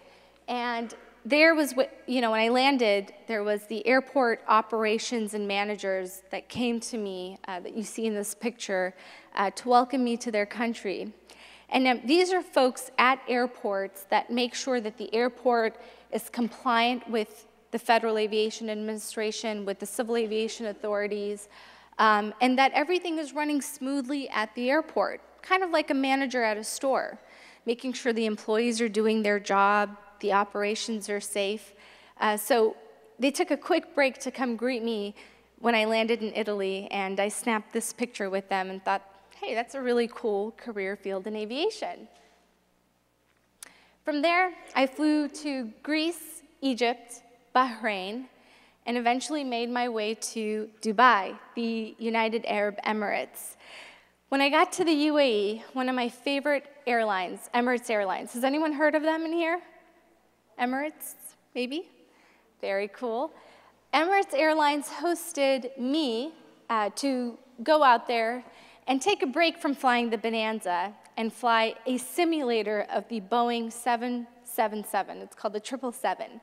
And there was, you know, when I landed, there was the airport operations and managers that came to me, that you see in this picture, to welcome me to their country. And these are folks at airports that make sure that the airport is compliant with the Federal Aviation Administration, with the Civil Aviation Authorities, and that everything is running smoothly at the airport, kind of like a manager at a store, making sure the employees are doing their job, the operations are safe. So they took a quick break to come greet me when I landed in Italy, and I snapped this picture with them and thought, hey, that's a really cool career field in aviation. From there, I flew to Greece, Egypt, Bahrain, and eventually made my way to Dubai, the United Arab Emirates. When I got to the UAE, one of my favorite airlines, Emirates Airlines. Has anyone heard of them in here? Emirates, maybe? Very cool. Emirates Airlines hosted me to go out there and take a break from flying the Bonanza and fly a simulator of the Boeing 777. It's called the 777.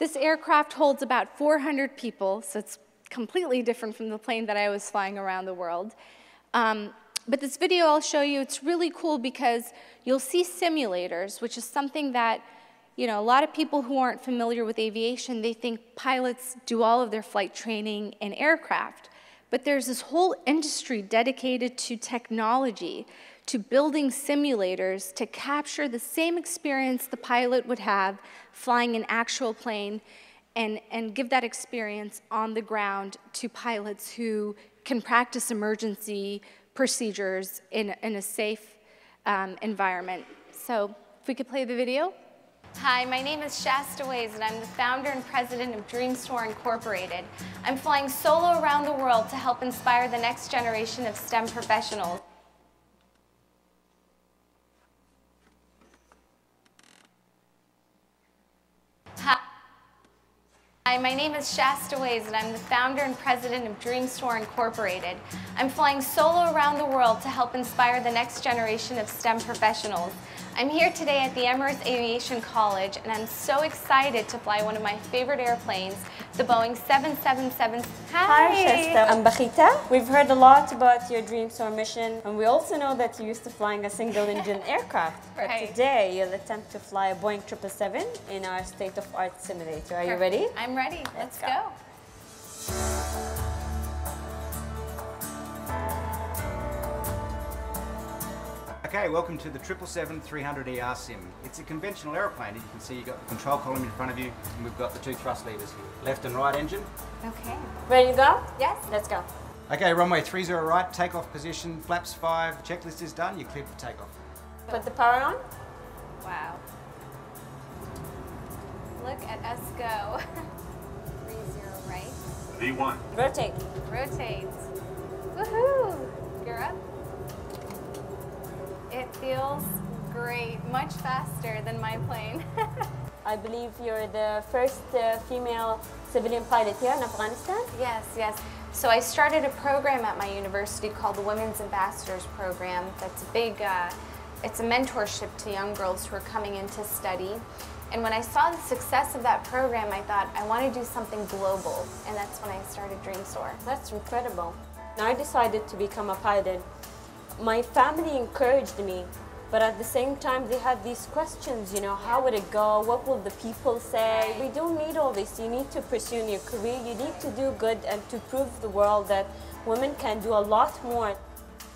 This aircraft holds about 400 people, so it's completely different from the plane that I was flying around the world. But this video I'll show you, it's really cool because you'll see simulators, which is something that, you know, a lot of people who aren't familiar with aviation, they think pilots do all of their flight training in aircraft. But there's this whole industry dedicated to technology, to building simulators to capture the same experience the pilot would have flying an actual plane and give that experience on the ground to pilots who can practice emergency procedures in a safe environment. So if we could play the video. Hi, my name is Shaesta Waiz, and I'm the founder and president of Dreams Soar Incorporated. I'm flying solo around the world to help inspire the next generation of STEM professionals. Hi, my name is Shaesta Waiz, and I'm the founder and president of Dreams Soar Incorporated. I'm flying solo around the world to help inspire the next generation of STEM professionals. I'm here today at the Emirates Aviation College, and I'm so excited to fly one of my favorite airplanes, the Boeing 777. Hi, Shaesta. I'm Bakhita. We've heard a lot about your Dream Soar mission, and we also know that you used to flying a single-engine aircraft. But today, you'll attempt to fly a Boeing 777 in our state-of-art simulator. Are you ready? I'm ready. Let's go. Okay, welcome to the 777-300ER Sim. It's a conventional aeroplane. As you can see, you've got the control column in front of you, and we've got the two thrust levers here. Left and right engine. Okay. Ready to go? Yes. Let's go. Okay, runway 30 right, takeoff position, flaps 5, checklist is done, you're cleared for takeoff. Put the power on. Wow. Look at us go. 30 right. V1. Rotate. Rotate. Woohoo! You're up. It feels great, much faster than my plane. I believe you're the first female civilian pilot here in Afghanistan? Yes, yes. So I started a program at my university called the Women's Ambassadors Program. That's a big, it's a mentorship to young girls who are coming in to study. And when I saw the success of that program, I thought, I want to do something global. And that's when I started Dream Soar. That's incredible. I decided to become a pilot. My family encouraged me, but at the same time they had these questions, you know, how would it go, what will the people say? We don't need all this. You need to pursue your career, you need to do good and to prove the world that women can do a lot more.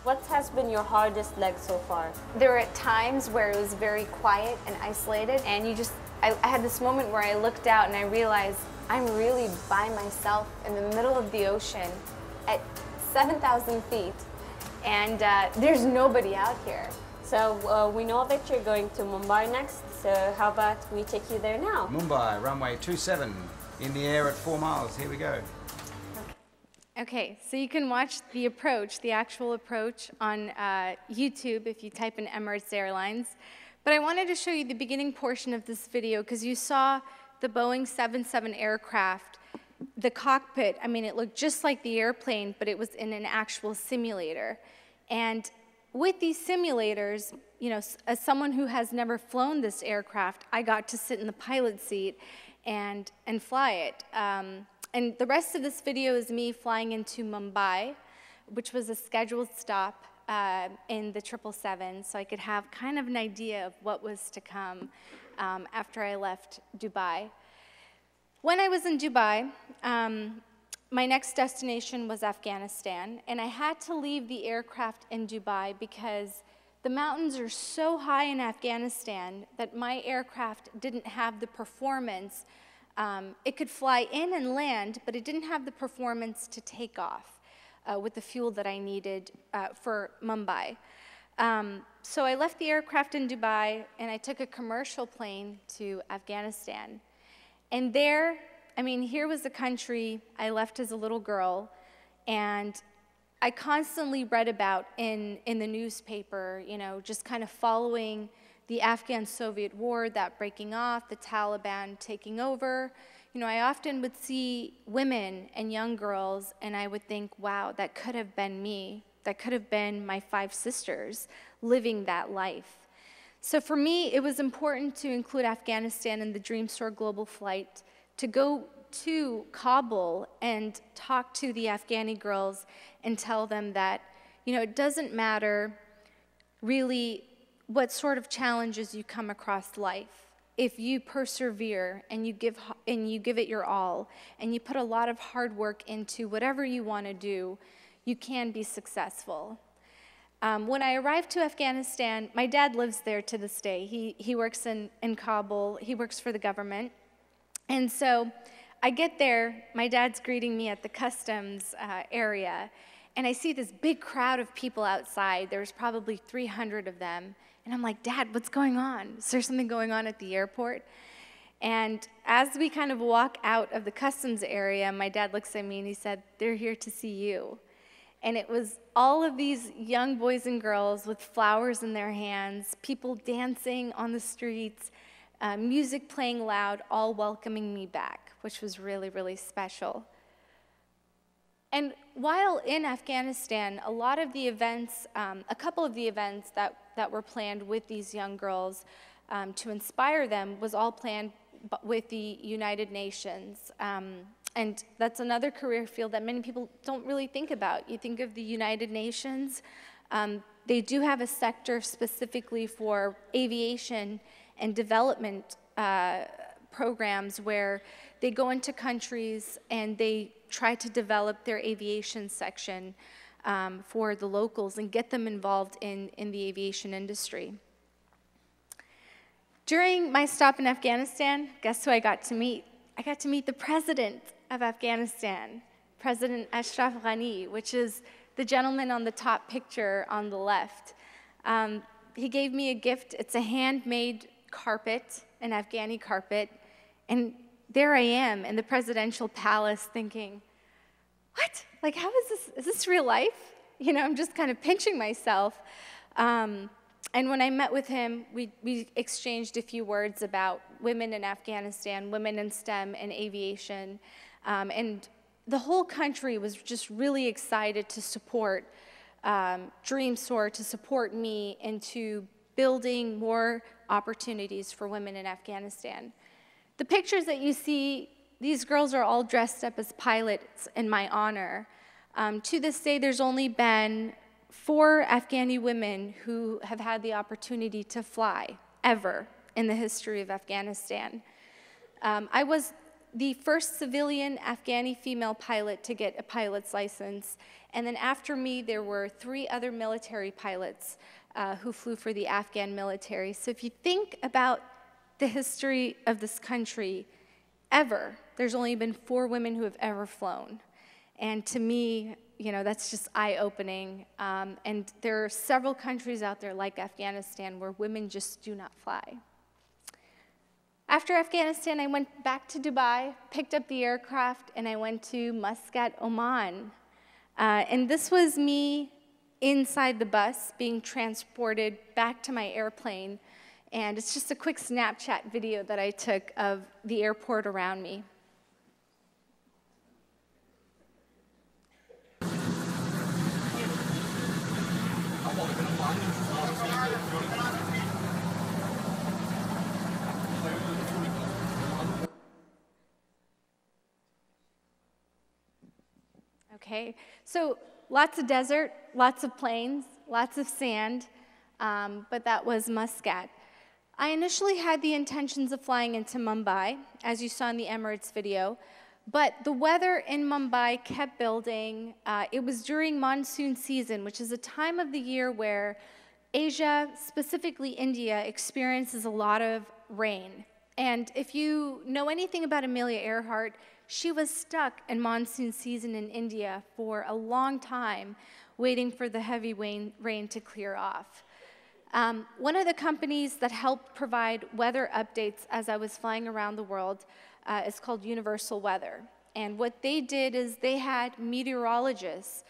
What has been your hardest leg so far? There were times where it was very quiet and isolated, and you just, I had this moment where I looked out and I realized I'm really by myself in the middle of the ocean at 7,000 feet. And there's nobody out here. So we know that you're going to Mumbai next, so how about we take you there now? Mumbai, runway 27, in the air at 4 miles, here we go. Okay, so you can watch the approach, the actual approach on YouTube if you type in Emirates Airlines. But I wanted to show you the beginning portion of this video because you saw the Boeing 777 aircraft, the cockpit. I mean, it looked just like the airplane, but it was in an actual simulator. And with these simulators, you know, as someone who has never flown this aircraft, I got to sit in the pilot seat and fly it. And the rest of this video is me flying into Mumbai, which was a scheduled stop in the 777, so I could have kind of an idea of what was to come after I left Dubai. When I was in Dubai, my next destination was Afghanistan, and I had to leave the aircraft in Dubai because the mountains are so high in Afghanistan that my aircraft didn't have the performance. It could fly in and land, but it didn't have the performance to take off with the fuel that I needed for Mumbai. So I left the aircraft in Dubai, and I took a commercial plane to Afghanistan. And there, I mean, here was a country I left as a little girl, and I constantly read about in the newspaper, you know, just kind of following the Afghan-Soviet war, that breaking off, the Taliban taking over. You know, I often would see women and young girls, and I would think, wow, that could have been me. That could have been my 5 sisters living that life. So for me, it was important to include Afghanistan in the Dream Soar global flight, to go to Kabul and talk to the Afghani girls and tell them that, you know, it doesn't matter really what sort of challenges you come across life. If you persevere and you give it your all and you put a lot of hard work into whatever you want to do, you can be successful. When I arrived to Afghanistan, my dad lives there to this day. He works in Kabul. He works for the government. And so I get there. My dad's greeting me at the customs area. And I see this big crowd of people outside. There's probably 300 of them. And I'm like, Dad, what's going on? Is there something going on at the airport? And as we kind of walk out of the customs area, my dad looks at me and he said, they're here to see you. And it was all of these young boys and girls with flowers in their hands, people dancing on the streets, music playing loud, all welcoming me back, which was really, really special. And while in Afghanistan, a lot of the events, a couple of the events that were planned with these young girls to inspire them was all planned with the United Nations And that's another career field that many people don't really think about. You think of the United Nations. They do have a sector specifically for aviation and development programs where they go into countries and they try to develop their aviation section for the locals and get them involved in the aviation industry. During my stop in Afghanistan, guess who I got to meet? I got to meet the president of Afghanistan, President Ashraf Ghani, which is the gentleman on the top picture on the left. He gave me a gift. It's a handmade carpet, an Afghani carpet, and there I am in the presidential palace thinking, what? Like, how is this real life? You know, I'm just kind of pinching myself. And when I met with him, we exchanged a few words about women in Afghanistan, women in STEM and aviation, and the whole country was just really excited to support Dreams Soar, to support me into building more opportunities for women in Afghanistan. The pictures that you see, these girls are all dressed up as pilots in my honor. To this day, there's only been 4 Afghani women who have had the opportunity to fly ever in the history of Afghanistan. I was the first civilian Afghani female pilot to get a pilot's license, and then after me there were 3 other military pilots who flew for the Afghan military. So if you think about the history of this country ever, there's only been 4 women who have ever flown. And to me, you know, that's just eye-opening. And there are several countries out there like Afghanistan where women just do not fly. After Afghanistan, I went back to Dubai, picked up the aircraft, and I went to Muscat, Oman. And this was me inside the bus being transported back to my airplane. And it's just a quick Snapchat video that I took of the airport around me. Okay, so lots of desert, lots of plains, lots of sand, but that was Muscat. I initially had the intentions of flying into Mumbai, as you saw in the Emirates video, but the weather in Mumbai kept building. It was during monsoon season, which is a time of the year where Asia, specifically India, experiences a lot of rain. And if you know anything about Amelia Earhart, she was stuck in monsoon season in India for a long time, waiting for the heavy rain to clear off. One of the companies that helped provide weather updates as I was flying around the world is called Universal Weather. And what they did is they had meteorologists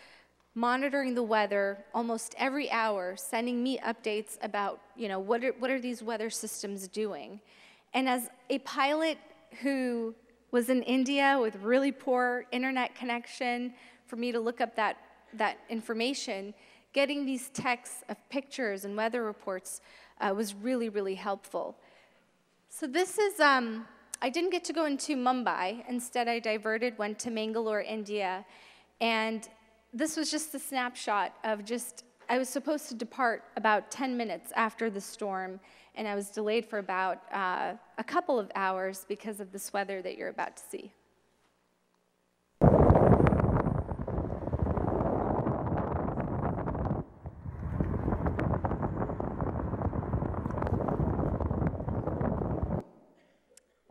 monitoring the weather almost every hour, sending me updates about, you know, what are these weather systems doing? And as a pilot who was in India with really poor internet connection, for me to look up that information, getting these texts of pictures and weather reports was really, really helpful. So this is, I didn't get to go into Mumbai. Instead, I diverted, went to Mangalore, India. And this was just a snapshot of just, I was supposed to depart about 10 minutes after the storm, and I was delayed for about a couple of hours because of this weather that you're about to see.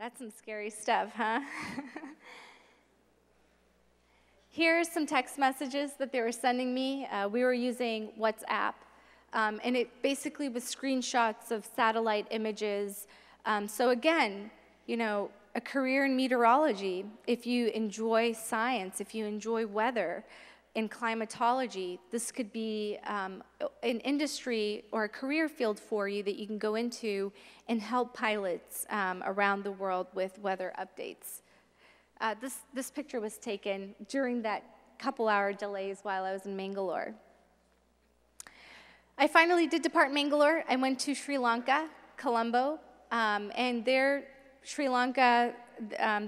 That's some scary stuff, huh? Here are some text messages that they were sending me. We were using WhatsApp. And it basically was screenshots of satellite images. So again, you know, a career in meteorology, if you enjoy science, if you enjoy weather and climatology, this could be an industry or a career field for you that you can go into and help pilots around the world with weather updates. This picture was taken during that couple-hour delays while I was in Mangalore. I finally did depart Mangalore. I went to Sri Lanka, Colombo, and there Sri Lanka,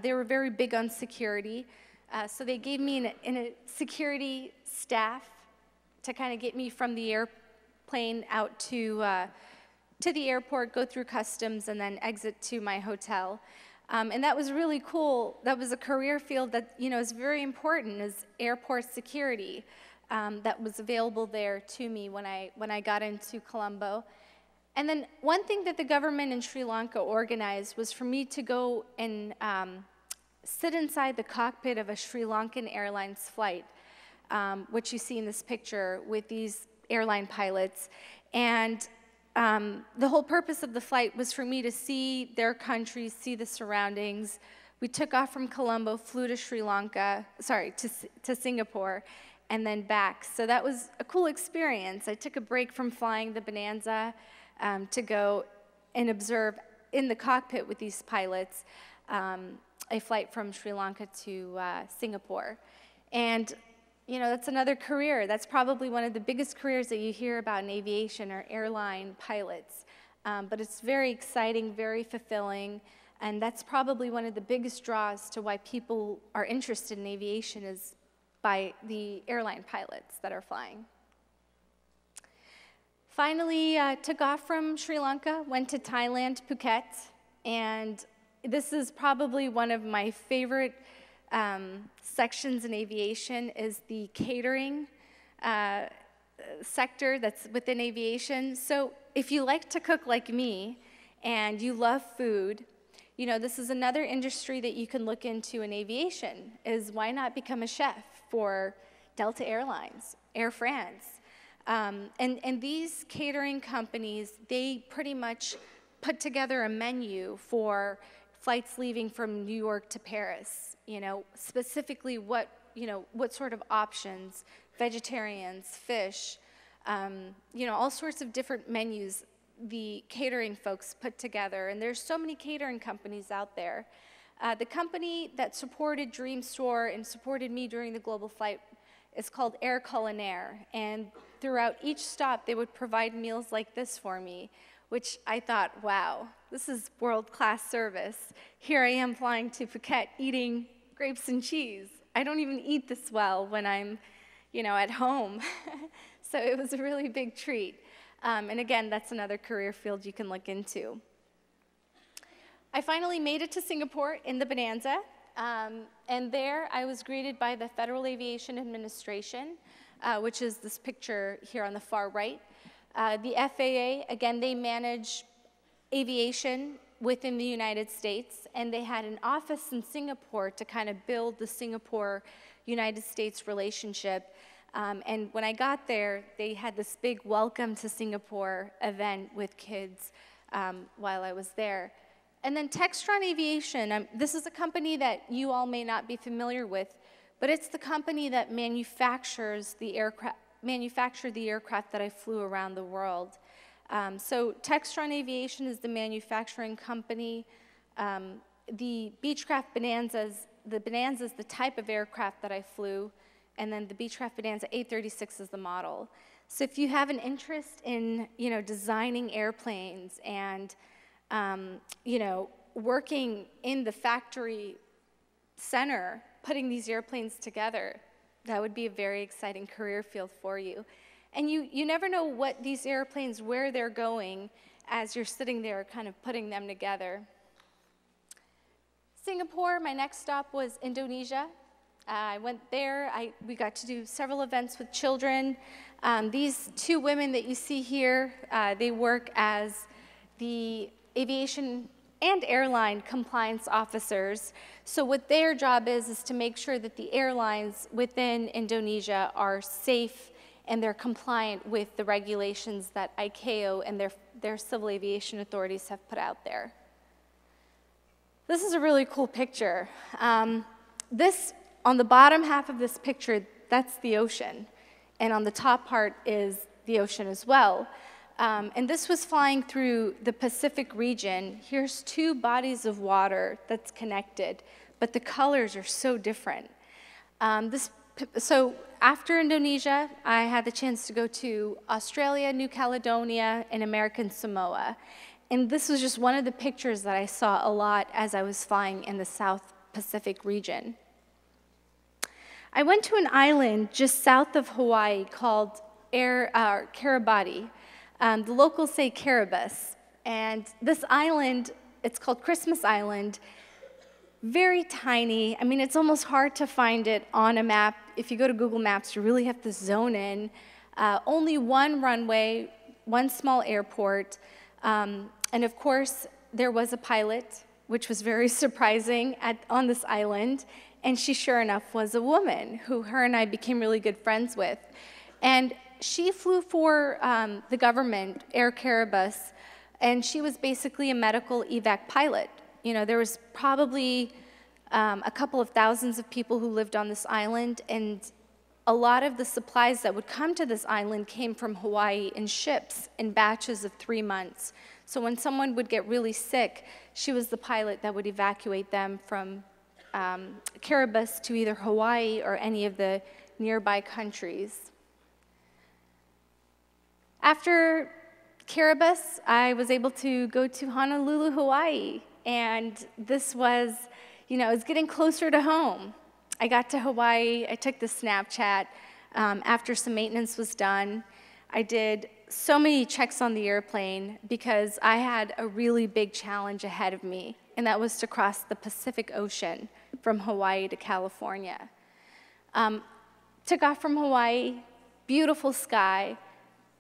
they were very big on security. So they gave me a security staff to kind of get me from the airplane out to the airport, go through customs, and then exit to my hotel. And that was really cool. That was a career field that, you know, is very important, is airport security. That was available there to me when I got into Colombo. And then one thing that the government in Sri Lanka organized was for me to go and sit inside the cockpit of a Sri Lankan Airlines flight, which you see in this picture with these airline pilots. And the whole purpose of the flight was for me to see their country, see the surroundings. We took off from Colombo, flew to Sri Lanka, sorry, to Singapore, and then back. So that was a cool experience. I took a break from flying the Bonanza to go and observe in the cockpit with these pilots a flight from Sri Lanka to Singapore. And, you know, that's another career. That's probably one of the biggest careers that you hear about in aviation or airline pilots. But it's very exciting, very fulfilling, and that's probably one of the biggest draws to why people are interested in aviation is by the airline pilots that are flying. Finally, took off from Sri Lanka, went to Thailand, Phuket, and this is probably one of my favorite sections in aviation is the catering sector that's within aviation. So if you like to cook like me and you love food, you know, this is another industry that you can look into in aviation, is why not become a chef for Delta Airlines, Air France. And these catering companies, they pretty much put together a menu for flights leaving from New York to Paris, you know, specifically what, you know, what sort of options, vegetarians, fish, you know, all sorts of different menus the catering folks put together, and there's so many catering companies out there. The company that supported Dreams Soar and supported me during the global flight is called Air Culinaire, and throughout each stop they would provide meals like this for me, which I thought, wow, this is world-class service. Here I am flying to Phuket eating grapes and cheese. I don't even eat this well when I'm, you know, at home. So it was a really big treat. And again, that's another career field you can look into. I finally made it to Singapore in the Bonanza, and there I was greeted by the Federal Aviation Administration, which is this picture here on the far right. The FAA, again, they manage aviation within the United States, and they had an office in Singapore to kind of build the Singapore-United States relationship. And when I got there, they had this big Welcome to Singapore event with kids while I was there. And then Textron Aviation, this is a company that you all may not be familiar with, but it's the company that manufactured the aircraft that I flew around the world. So Textron Aviation is the manufacturing company. The Beechcraft Bonanzas, the type of aircraft that I flew, and then the Beechcraft Bonanza A36 is the model. So if you have an interest in, you know, designing airplanes and, you know, working in the factory center, putting these airplanes together, that would be a very exciting career field for you. And you never know what these airplanes, where they're going as you're sitting there kind of putting them together. Singapore, my next stop was Indonesia. I went there, we got to do several events with children. These two women that you see here, they work as the aviation and airline compliance officers. So what their job is to make sure that the airlines within Indonesia are safe and they're compliant with the regulations that ICAO and their civil aviation authorities have put out there. This is a really cool picture. On the bottom half of this picture, that's the ocean, and on the top part is the ocean as well. And this was flying through the Pacific region. Here's two bodies of water that's connected, but the colors are so different. So after Indonesia, I had the chance to go to Australia, New Caledonia, and American Samoa. And this was just one of the pictures that I saw a lot as I was flying in the South Pacific region. I went to an island just south of Hawaii called Kiribati. The locals say Kiribati. And this island, it's called Christmas Island, very tiny. I mean, it's almost hard to find it on a map. If you go to Google Maps, you really have to zone in. Only one runway, one small airport. And of course, there was a pilot, which was very surprising on this island. And she, sure enough, was a woman who her and I became really good friends with. And she flew for the government, Air Kiribati, and she was basically a medical evac pilot. You know, there was probably a couple of thousands of people who lived on this island, and a lot of the supplies that would come to this island came from Hawaii in ships in batches of 3 months. So when someone would get really sick, she was the pilot that would evacuate them from Kiribati to either Hawaii or any of the nearby countries. After Kiribati, I was able to go to Honolulu, Hawaii, and this was, you know, it's getting closer to home. I got to Hawaii, I took the Snapchat after some maintenance was done. I did so many checks on the airplane because I had a really big challenge ahead of me, and that was to cross the Pacific Ocean from Hawaii to California. Took off from Hawaii, beautiful sky.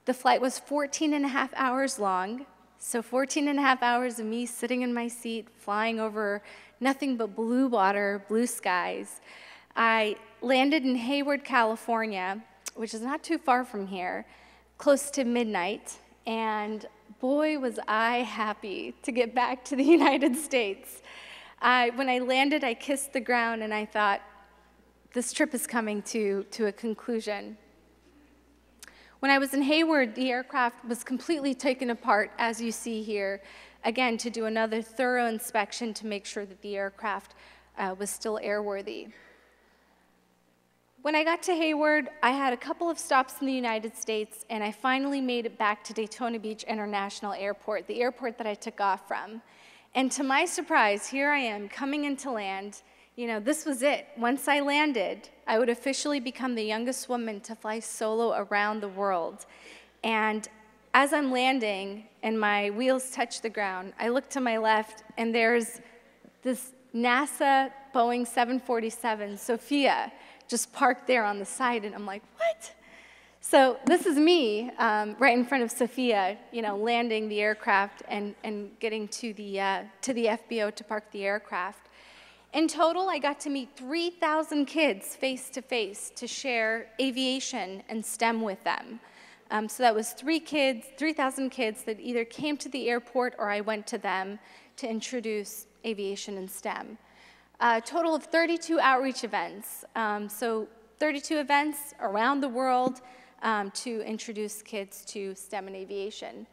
The flight was 14 and a half hours long, so 14 and a half hours of me sitting in my seat, flying over nothing but blue water, blue skies. I landed in Hayward, California, which is not too far from here, close to midnight, and boy, was I happy to get back to the United States. When I landed, I kissed the ground, and I thought, this trip is coming to a conclusion. When I was in Hayward, the aircraft was completely taken apart, as you see here, again, to do another thorough inspection to make sure that the aircraft was still airworthy. When I got to Hayward, I had a couple of stops in the United States, and I finally made it back to Daytona Beach International Airport, the airport that I took off from. And to my surprise, here I am coming into land. You know, this was it. Once I landed, I would officially become the youngest woman to fly solo around the world. And as I'm landing and my wheels touch the ground, I look to my left, and there's this NASA Boeing 747 Sophia just parked there on the side, and I'm like, what? So this is me right in front of Sophia, you know, landing the aircraft and getting to the FBO to park the aircraft. In total, I got to meet 3,000 kids face to face to share aviation and STEM with them. So that was 3,000 kids that either came to the airport or I went to them to introduce aviation and STEM. A total of 32 outreach events, so 32 events around the world to introduce kids to STEM and aviation.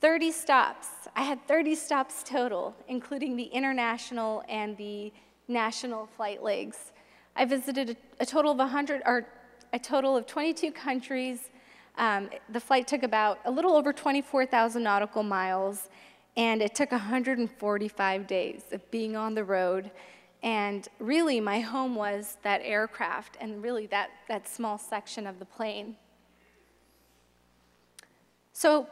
30 stops. I had 30 stops total, including the international and the national flight legs. I visited a total of 22 countries. The flight took about a little over 24,000 nautical miles, and it took 145 days of being on the road. And really, my home was that aircraft and really that small section of the plane. So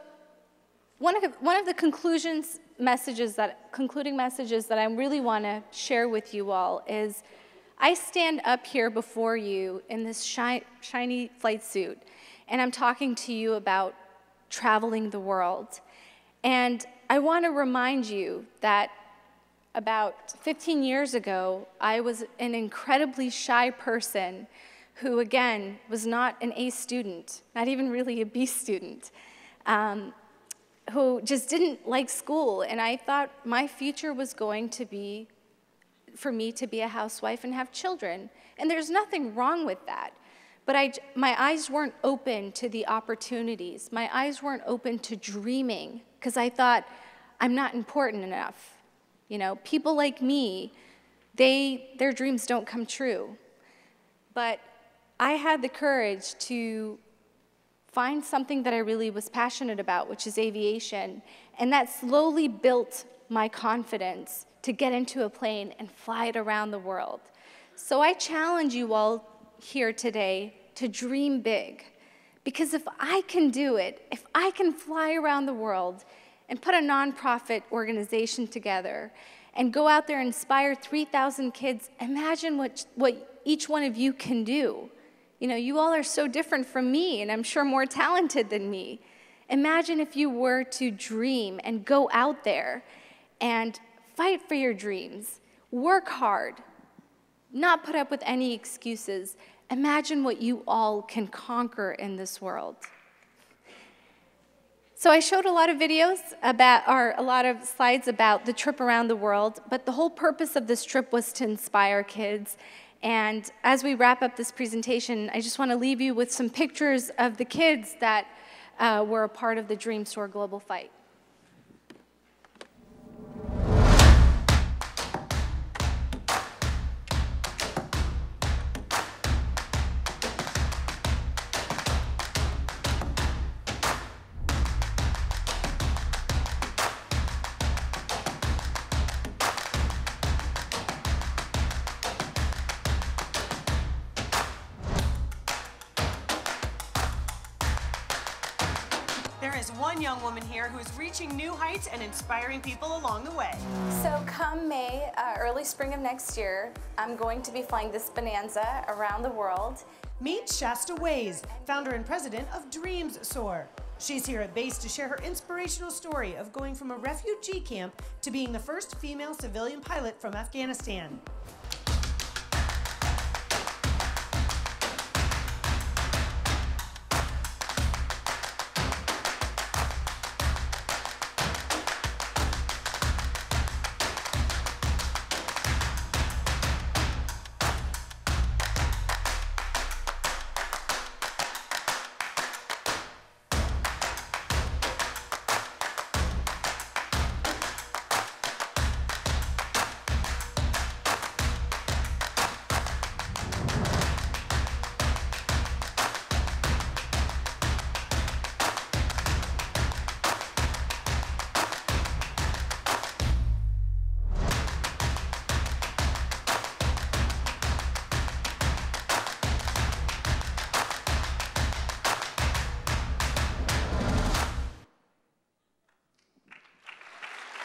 one of the concluding messages that I really want to share with you all is I stand up here before you in this shiny flight suit, and I'm talking to you about traveling the world. And I want to remind you that about 15 years ago, I was an incredibly shy person who, again, was not an A student, not even really a B student. Who just didn't like school, and I thought my future was going to be for me to be a housewife and have children. And there's nothing wrong with that. But my eyes weren't open to the opportunities. My eyes weren't open to dreaming, because I thought, I'm not important enough. You know, people like me, their dreams don't come true. But I had the courage to find something that I really was passionate about, which is aviation. And that slowly built my confidence to get into a plane and fly it around the world. So I challenge you all here today to dream big. Because if I can do it, if I can fly around the world and put a nonprofit organization together and go out there and inspire 3,000 kids, imagine what each one of you can do. You know, you all are so different from me, and I'm sure more talented than me. Imagine if you were to dream and go out there and fight for your dreams, work hard, not put up with any excuses. Imagine what you all can conquer in this world. So I showed a lot of videos about, or a lot of slides about the trip around the world, but the whole purpose of this trip was to inspire kids. And as we wrap up this presentation, I just want to leave you with some pictures of the kids that were a part of the Dream Soar Global Fight. Who's reaching new heights and inspiring people along the way. So come May, early spring of next year, I'm going to be flying this Bonanza around the world. Meet Shaesta Waiz, founder and president of Dreams Soar. She's here at base to share her inspirational story of going from a refugee camp to being the first female civilian pilot from Afghanistan.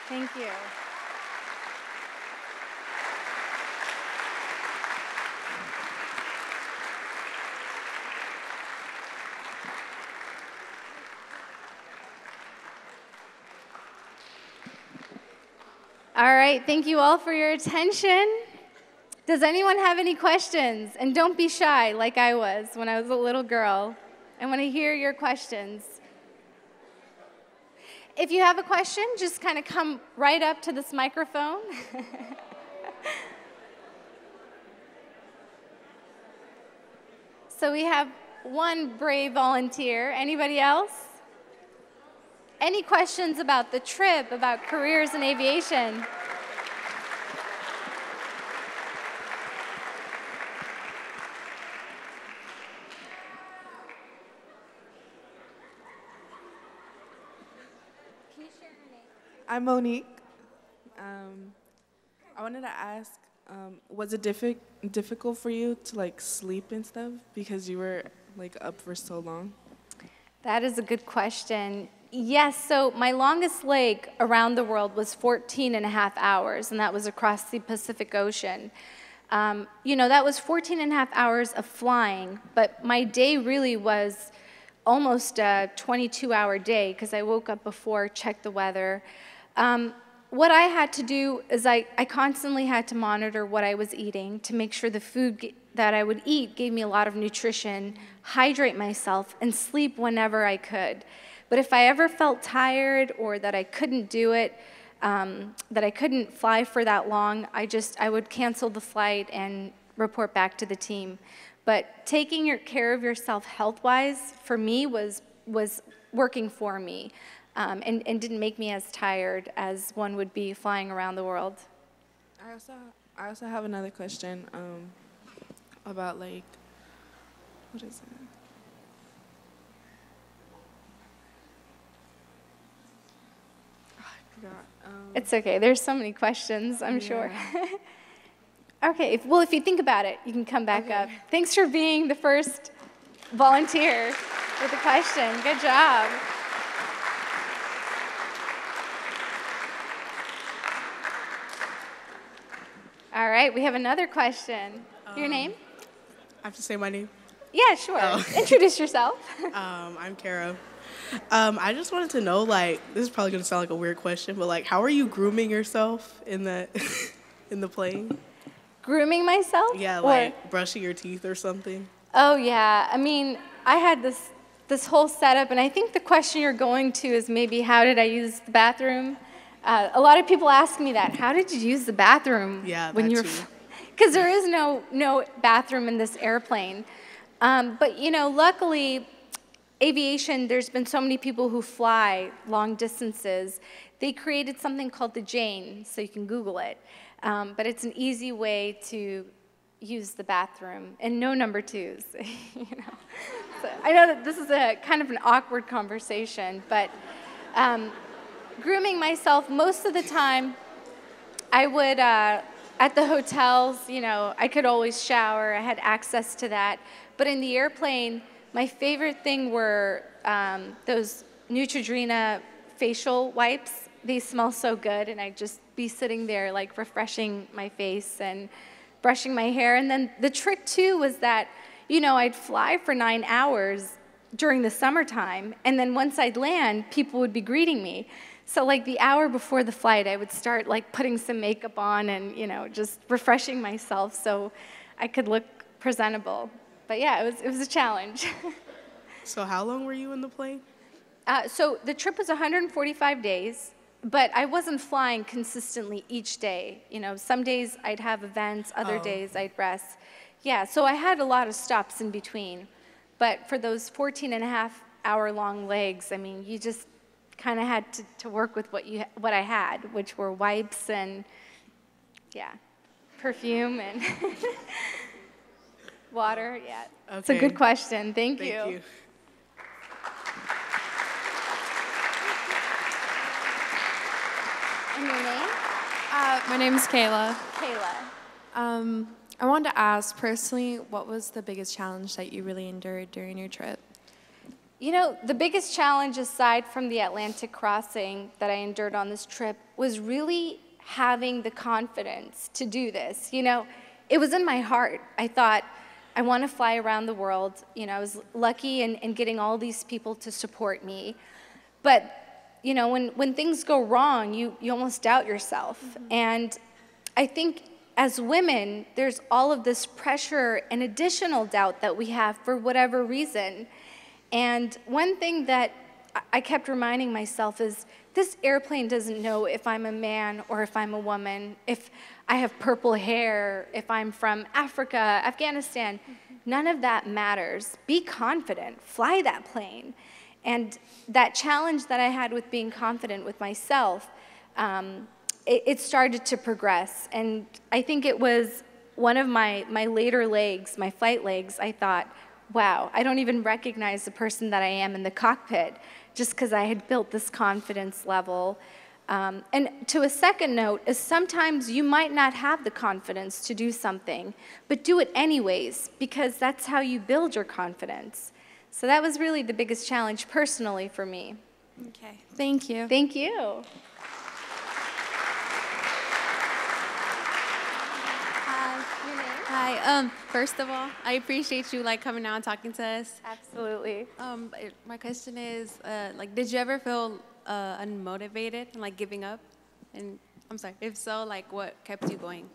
Thank you. All right, thank you all for your attention. Does anyone have any questions? And don't be shy like I was when I was a little girl. I want to hear your questions. If you have a question, just kind of come right up to this microphone. So we have one brave volunteer. Anybody else? Any questions about the trip, about careers in aviation? I'm Monique. I wanted to ask, was it difficult for you to like sleep and stuff because you were like up for so long? That is a good question. Yes, so my longest leg around the world was 14 and a half hours, and that was across the Pacific Ocean. You know, that was 14 and a half hours of flying, but my day really was almost a 22-hour day because I woke up before, checked the weather. What I had to do is I constantly had to monitor what I was eating to make sure the food that I would eat gave me a lot of nutrition, hydrate myself, and sleep whenever I could. But if I ever felt tired or that I couldn't do it, that I couldn't fly for that long, I would cancel the flight and report back to the team. But taking care of yourself health-wise, for me, was working for me. And didn't make me as tired as one would be flying around the world. I also have another question about like, what is it? forgot. It's okay. There's so many questions, I'm sure. Okay. Well, if you think about it, you can come back up. Thanks for being the first volunteer with the question. Good job. All right, we have another question. Your name? I have to say my name? Yeah, sure. Oh. Introduce yourself. I'm Kara. I just wanted to know, like, this is probably going to sound like a weird question, but, like, how are you grooming yourself in the, plane? Grooming myself? Yeah, like brushing your teeth or something. Oh, yeah. I mean, I had this whole setup, and I think the question you're going to is maybe how did I use the bathroom? A lot of people ask me that. How did you use the bathroom when you're? Because there is no bathroom in this airplane. But you know, luckily, aviation. There's been so many people who fly long distances. They created something called the Jane, so you can Google it. But it's an easy way to use the bathroom, and no number twos. You know, so I know that this is a kind of an awkward conversation, but. Grooming myself, most of the time, I would, at the hotels, you know, I could always shower. I had access to that. But in the airplane, my favorite thing were those Neutrogena facial wipes. They smell so good, and I'd just be sitting there, like, refreshing my face and brushing my hair. And then the trick, too, was that, you know, I'd fly for 9 hours during the summertime, and then once I'd land, people would be greeting me. So like the hour before the flight, I would start like putting some makeup on and, you know, just refreshing myself so I could look presentable. But yeah, it was a challenge. So how long were you in the plane? So the trip was 145 days, but I wasn't flying consistently each day. You know, some days I'd have events, other days I'd rest. Yeah, so I had a lot of stops in between. But for those 14-and-a-half-hour long legs, I mean, you just kind of had to work with what I had, which were wipes and, yeah, perfume and water. Yeah, okay. It's a good question. Thank you. And your name? My name is Kayla. Kayla. I wanted to ask, personally, what was the biggest challenge that you really endured during your trip? You know, the biggest challenge aside from the Atlantic crossing that I endured on this trip was really having the confidence to do this. You know, it was in my heart. I thought, I want to fly around the world. You know, I was lucky in getting all these people to support me. But, you know, when things go wrong, you almost doubt yourself. Mm-hmm. And I think as women, there's all of this pressure and additional doubt that we have for whatever reason. And one thing that I kept reminding myself is, this airplane doesn't know if I'm a man or if I'm a woman, if I have purple hair, if I'm from Africa, Afghanistan. None of that matters. Be confident. Fly that plane. And that challenge that I had with being confident with myself, it started to progress. And I think it was one of my later legs, my flight legs, I thought, wow, I don't even recognize the person that I am in the cockpit, just because I had built this confidence level. And to a second note, is sometimes you might not have the confidence to do something, but do it anyways, because that's how you build your confidence. So that was really the biggest challenge personally for me. Okay, thank you. Thank you. Hi. First of all, I appreciate you coming out and talking to us. Absolutely. My question is, did you ever feel unmotivated and giving up? And I'm sorry, if so, what kept you going?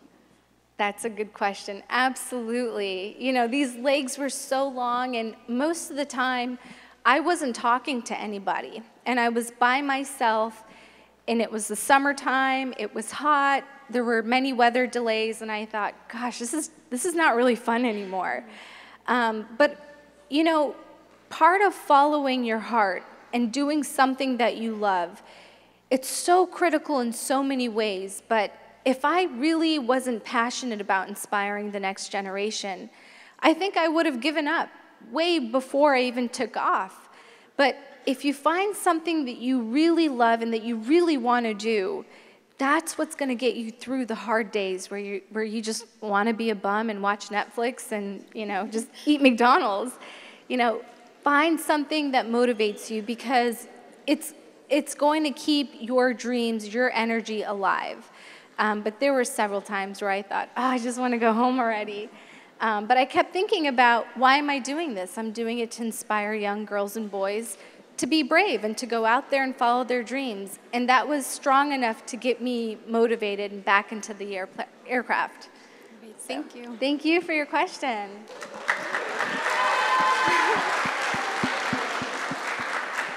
That's a good question. Absolutely. You know, these legs were so long, and most of the time, I wasn't talking to anybody, and I was by myself. And it was the summertime, it was hot, there were many weather delays, and I thought, gosh, this is not really fun anymore. But, you know, part of following your heart and doing something that you love, it's so critical in so many ways, but if I really wasn't passionate about inspiring the next generation, I think I would have given up way before I even took off. But if you find something that you really love and that you really want to do, that's what's going to get you through the hard days where you just want to be a bum and watch Netflix and, just eat McDonald's. Find something that motivates you, because it's going to keep your dreams, your energy alive. But there were several times where I thought, oh, I just want to go home already. But I kept thinking about, why am I doing this? I'm doing it to inspire young girls and boys to be brave and to go out there and follow their dreams. And that was strong enough to get me motivated and back into the aircraft. Great, thank you. Thank you for your question.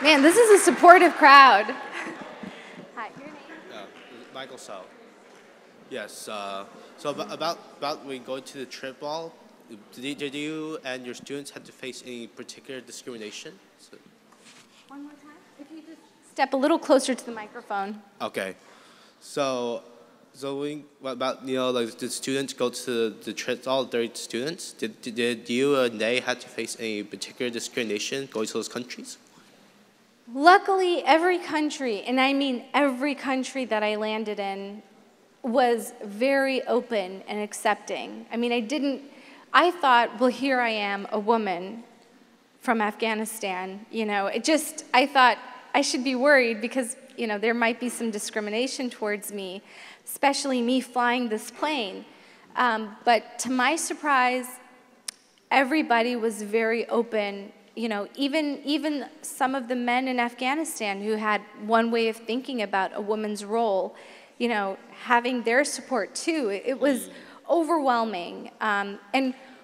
Man, this is a supportive crowd. Hi, your name? Michael South. Yes, so about when going to the trip ball, did you and your students have to face any particular discrimination? So. One more time, if you just step a little closer to the microphone. Okay, so what about, like, did students go to the trip ball, 30 students? Did you and they have to face any particular discrimination going to those countries? Luckily, every country, and I mean every country that I landed in, was very open and accepting. I mean, I thought, well, here I am, a woman from Afghanistan. I thought I should be worried because, there might be some discrimination towards me, especially me flying this plane. But to my surprise, everybody was very open. Even some of the men in Afghanistan who had one way of thinking about a woman's role, having their support too. It was overwhelming. And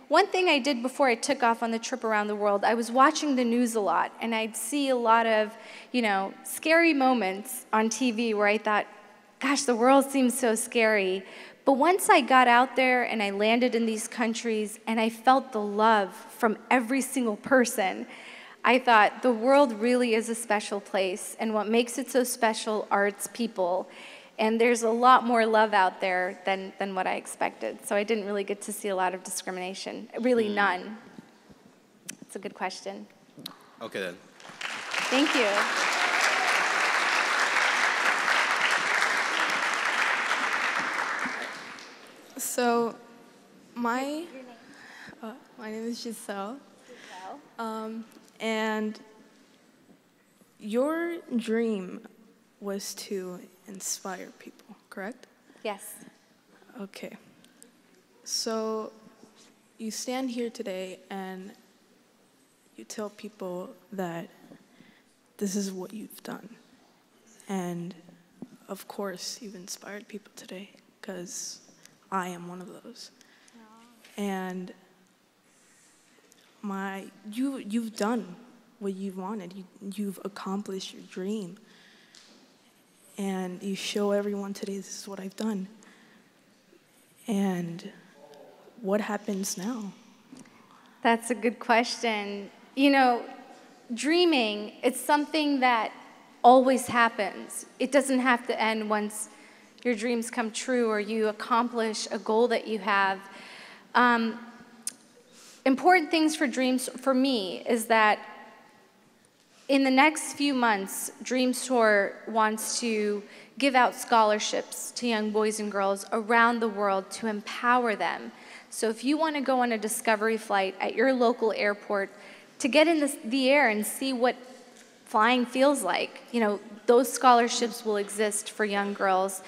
one thing I did before I took off on the trip around the world, I was watching the news a lot, and I'd see a lot of, scary moments on TV where I thought, gosh, the world seems so scary. But once I got out there and I landed in these countries and I felt the love from every single person, I thought the world really is a special place, and what makes it so special are its people. And there's a lot more love out there than what I expected. So I didn't really get to see a lot of discrimination. Really none. It's a good question. Okay then. Thank you. So my name is Giselle. And your dream was to inspire people, correct? Yes. Okay. So you stand here today and you tell people that this is what you've done. And of course, you've inspired people today, because I am one of those. Aww. And you've done what you wanted. You've accomplished your dream. And you show everyone today, this is what I've done. And what happens now? That's a good question. Dreaming, it's something that always happens. It doesn't have to end once your dreams come true or you accomplish a goal that you have. Important things for dreams for me is that in the next few months, Dreams Soar wants to give out scholarships to young boys and girls around the world to empower them. So if you want to go on a discovery flight at your local airport to get in the air and see what flying feels like, those scholarships will exist for young girls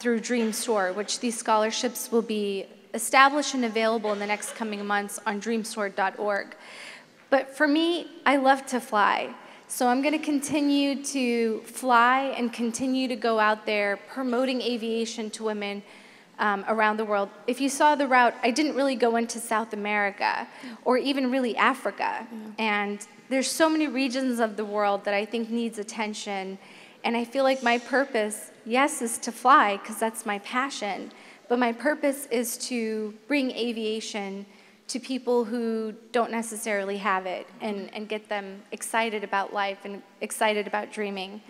through Dreams Soar, which these scholarships will be established and available in the next coming months on dreamsoar.org. But for me, I love to fly. So I'm going to continue to fly and continue to go out there promoting aviation to women around the world. If you saw the route, I didn't really go into South America or even really Africa. Yeah. And there's so many regions of the world that I think needs attention. And I feel like my purpose, yes, is to fly, because that's my passion. But my purpose is to bring aviation to people who don't necessarily have it, and get them excited about life and excited about dreaming.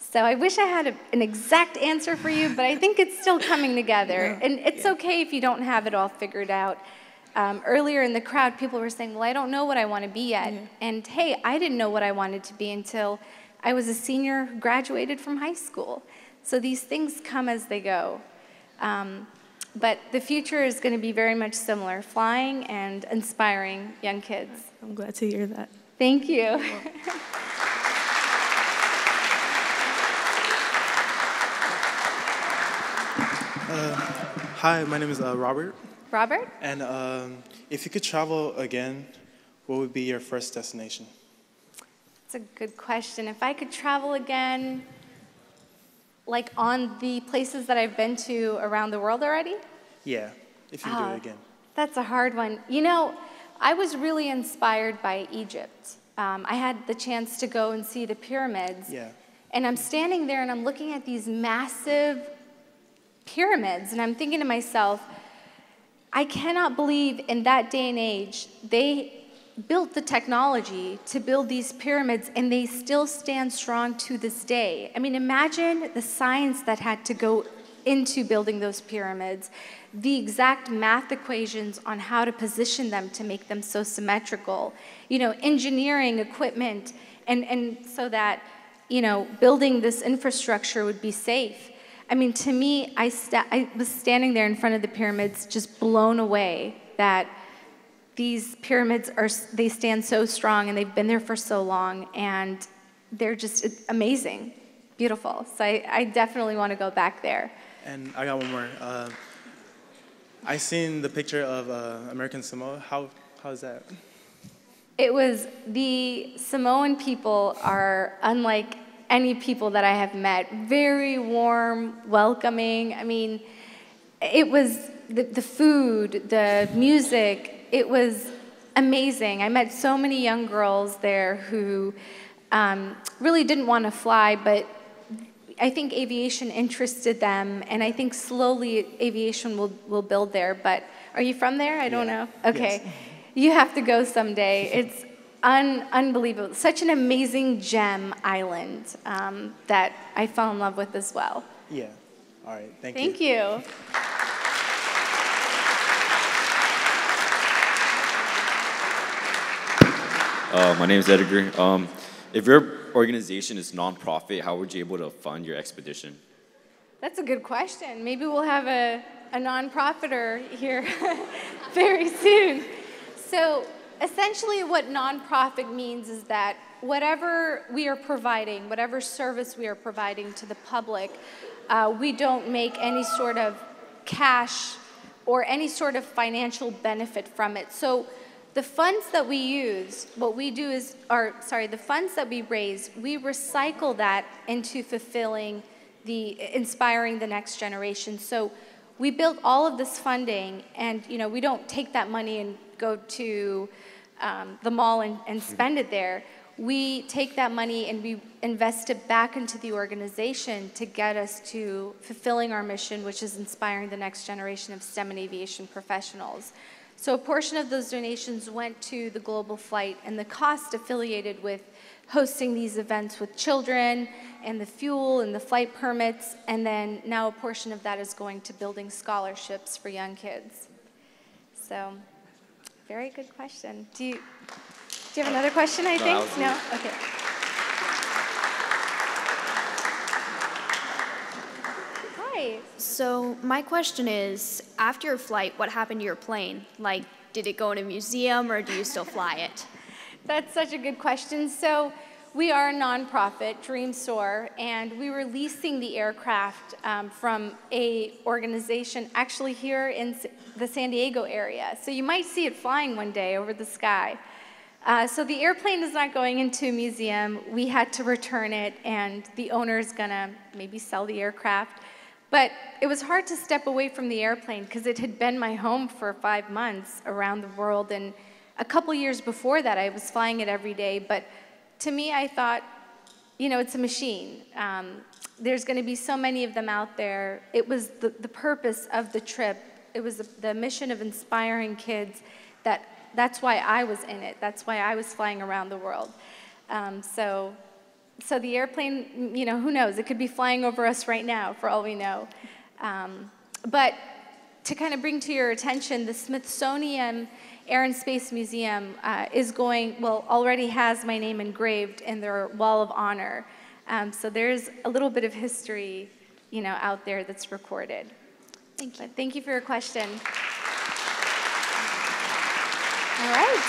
So I wish I had an exact answer for you, but I think it's still coming together. Yeah. And it's okay if you don't have it all figured out. earlier in the crowd, people were saying, well, I don't know what I want to be yet. Yeah. And hey, I didn't know what I wanted to be until I was a senior, graduated from high school. So these things come as they go. But the future is going to be very much similar, flying and inspiring young kids. I'm glad to hear that. Thank you. Hi, my name is Robert. Robert? And if you could travel again, what would be your first destination? That's a good question. If I could travel again, like on the places that I've been to around the world already? Yeah, if you do it again. That's a hard one. You know, I was really inspired by Egypt. I had the chance to go and see the pyramids. Yeah. And I'm standing there and I'm looking at these massive pyramids and I'm thinking to myself, I cannot believe in that day and age they built the technology to build these pyramids and they still stand strong to this day. I mean, imagine the science that had to go into building those pyramids, the exact math equations on how to position them to make them so symmetrical, you know, engineering, equipment, and so that, you know, building this infrastructure would be safe. I mean, to me, I was standing there in front of the pyramids just blown away that these pyramids, they stand so strong and they've been there for so long and they're just amazing, beautiful. So I definitely want to go back there. And I got one more. I seen the picture of American Samoa. How is that? It was, the Samoan people are unlike any people that I have met. Very warm, welcoming. I mean, it was the food, the music, it was amazing. I met so many young girls there who really didn't want to fly, but I think aviation interested them, and I think slowly aviation will build there. But are you from there? I don't know. Okay. Yes. You have to go someday. It's unbelievable. Such an amazing gem island that I fell in love with as well. Yeah. All right. Thank you. Thank you. My name is Edgar. If your organization is nonprofit, how would you be able to fund your expedition? That's a good question. Maybe we'll have a nonprofiter here very soon. So essentially what nonprofit means is that whatever we are providing, whatever service we are providing to the public, we don't make any sort of cash or any sort of financial benefit from it. So the funds that we use, what we do is, the funds that we raise, we recycle that into fulfilling inspiring the next generation. So we built all of this funding and, you know, we don't take that money and go to the mall and spend it there. We take that money and we invest it back into the organization to get us to fulfilling our mission, which is inspiring the next generation of STEM and aviation professionals. So a portion of those donations went to the Global Flight and the cost affiliated with hosting these events with children and the fuel and the flight permits, and then now a portion of that is going to building scholarships for young kids. So, very good question. Do you have another question, I think? No? Okay. So my question is, after your flight, what happened to your plane? Like, did it go in a museum or do you still fly it? That's such a good question. So we are a nonprofit, Dreams Soar, and we were leasing the aircraft from an organization actually here in the San Diego area. So you might see it flying one day over the sky. So the airplane is not going into a museum. We had to return it, and the owner is going to maybe sell the aircraft. But it was hard to step away from the airplane because it had been my home for 5 months around the world. And a couple years before that, I was flying it every day. But to me, I thought, you know, it's a machine. There's going to be so many of them out there. It was the purpose of the trip. It was the mission of inspiring kids. That's why I was in it. That's why I was flying around the world. So the airplane, you know, who knows? It could be flying over us right now, for all we know. But to kind of bring to your attention, the Smithsonian Air and Space Museum is going, well, already has my name engraved in their wall of honor. So there's a little bit of history, you know, out there that's recorded. Thank you. But thank you for your question. All right.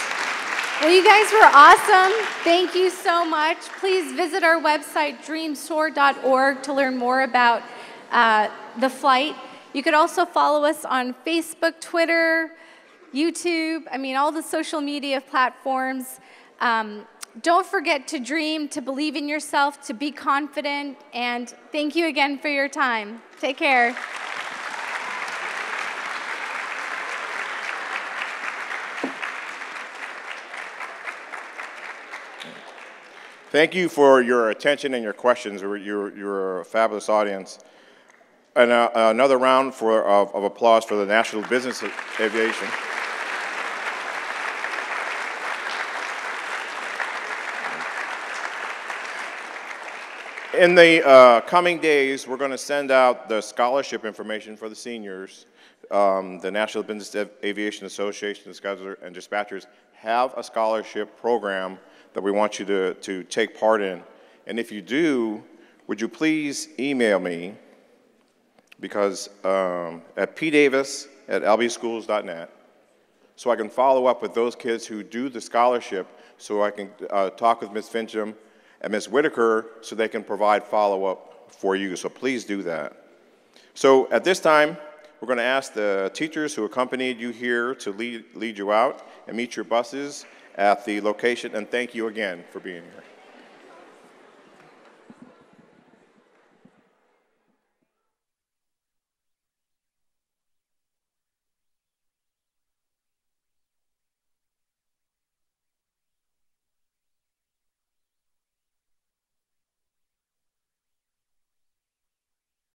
Well, you guys were awesome. Thank you so much. Please visit our website, dreamsoar.org, to learn more about the flight. You could also follow us on Facebook, Twitter, YouTube, I mean, all the social media platforms. Don't forget to dream, to believe in yourself, to be confident, and thank you again for your time. Take care. Thank you for your attention and your questions. You're a fabulous audience. And another round of applause for the National Business Aviation. In the coming days, we're going to send out the scholarship information for the seniors. The National Business Aviation Association of Schedulers and Dispatchers have a scholarship program that we want you to take part in. And if you do, would you please email me, because at pdavis@lbschools.net, so I can follow up with those kids who do the scholarship, so I can talk with Ms. Fincham and Ms. Whitaker so they can provide follow-up for you. So please do that. So at this time, we're going to ask the teachers who accompanied you here to lead you out and meet your buses at the location, and thank you again for being here.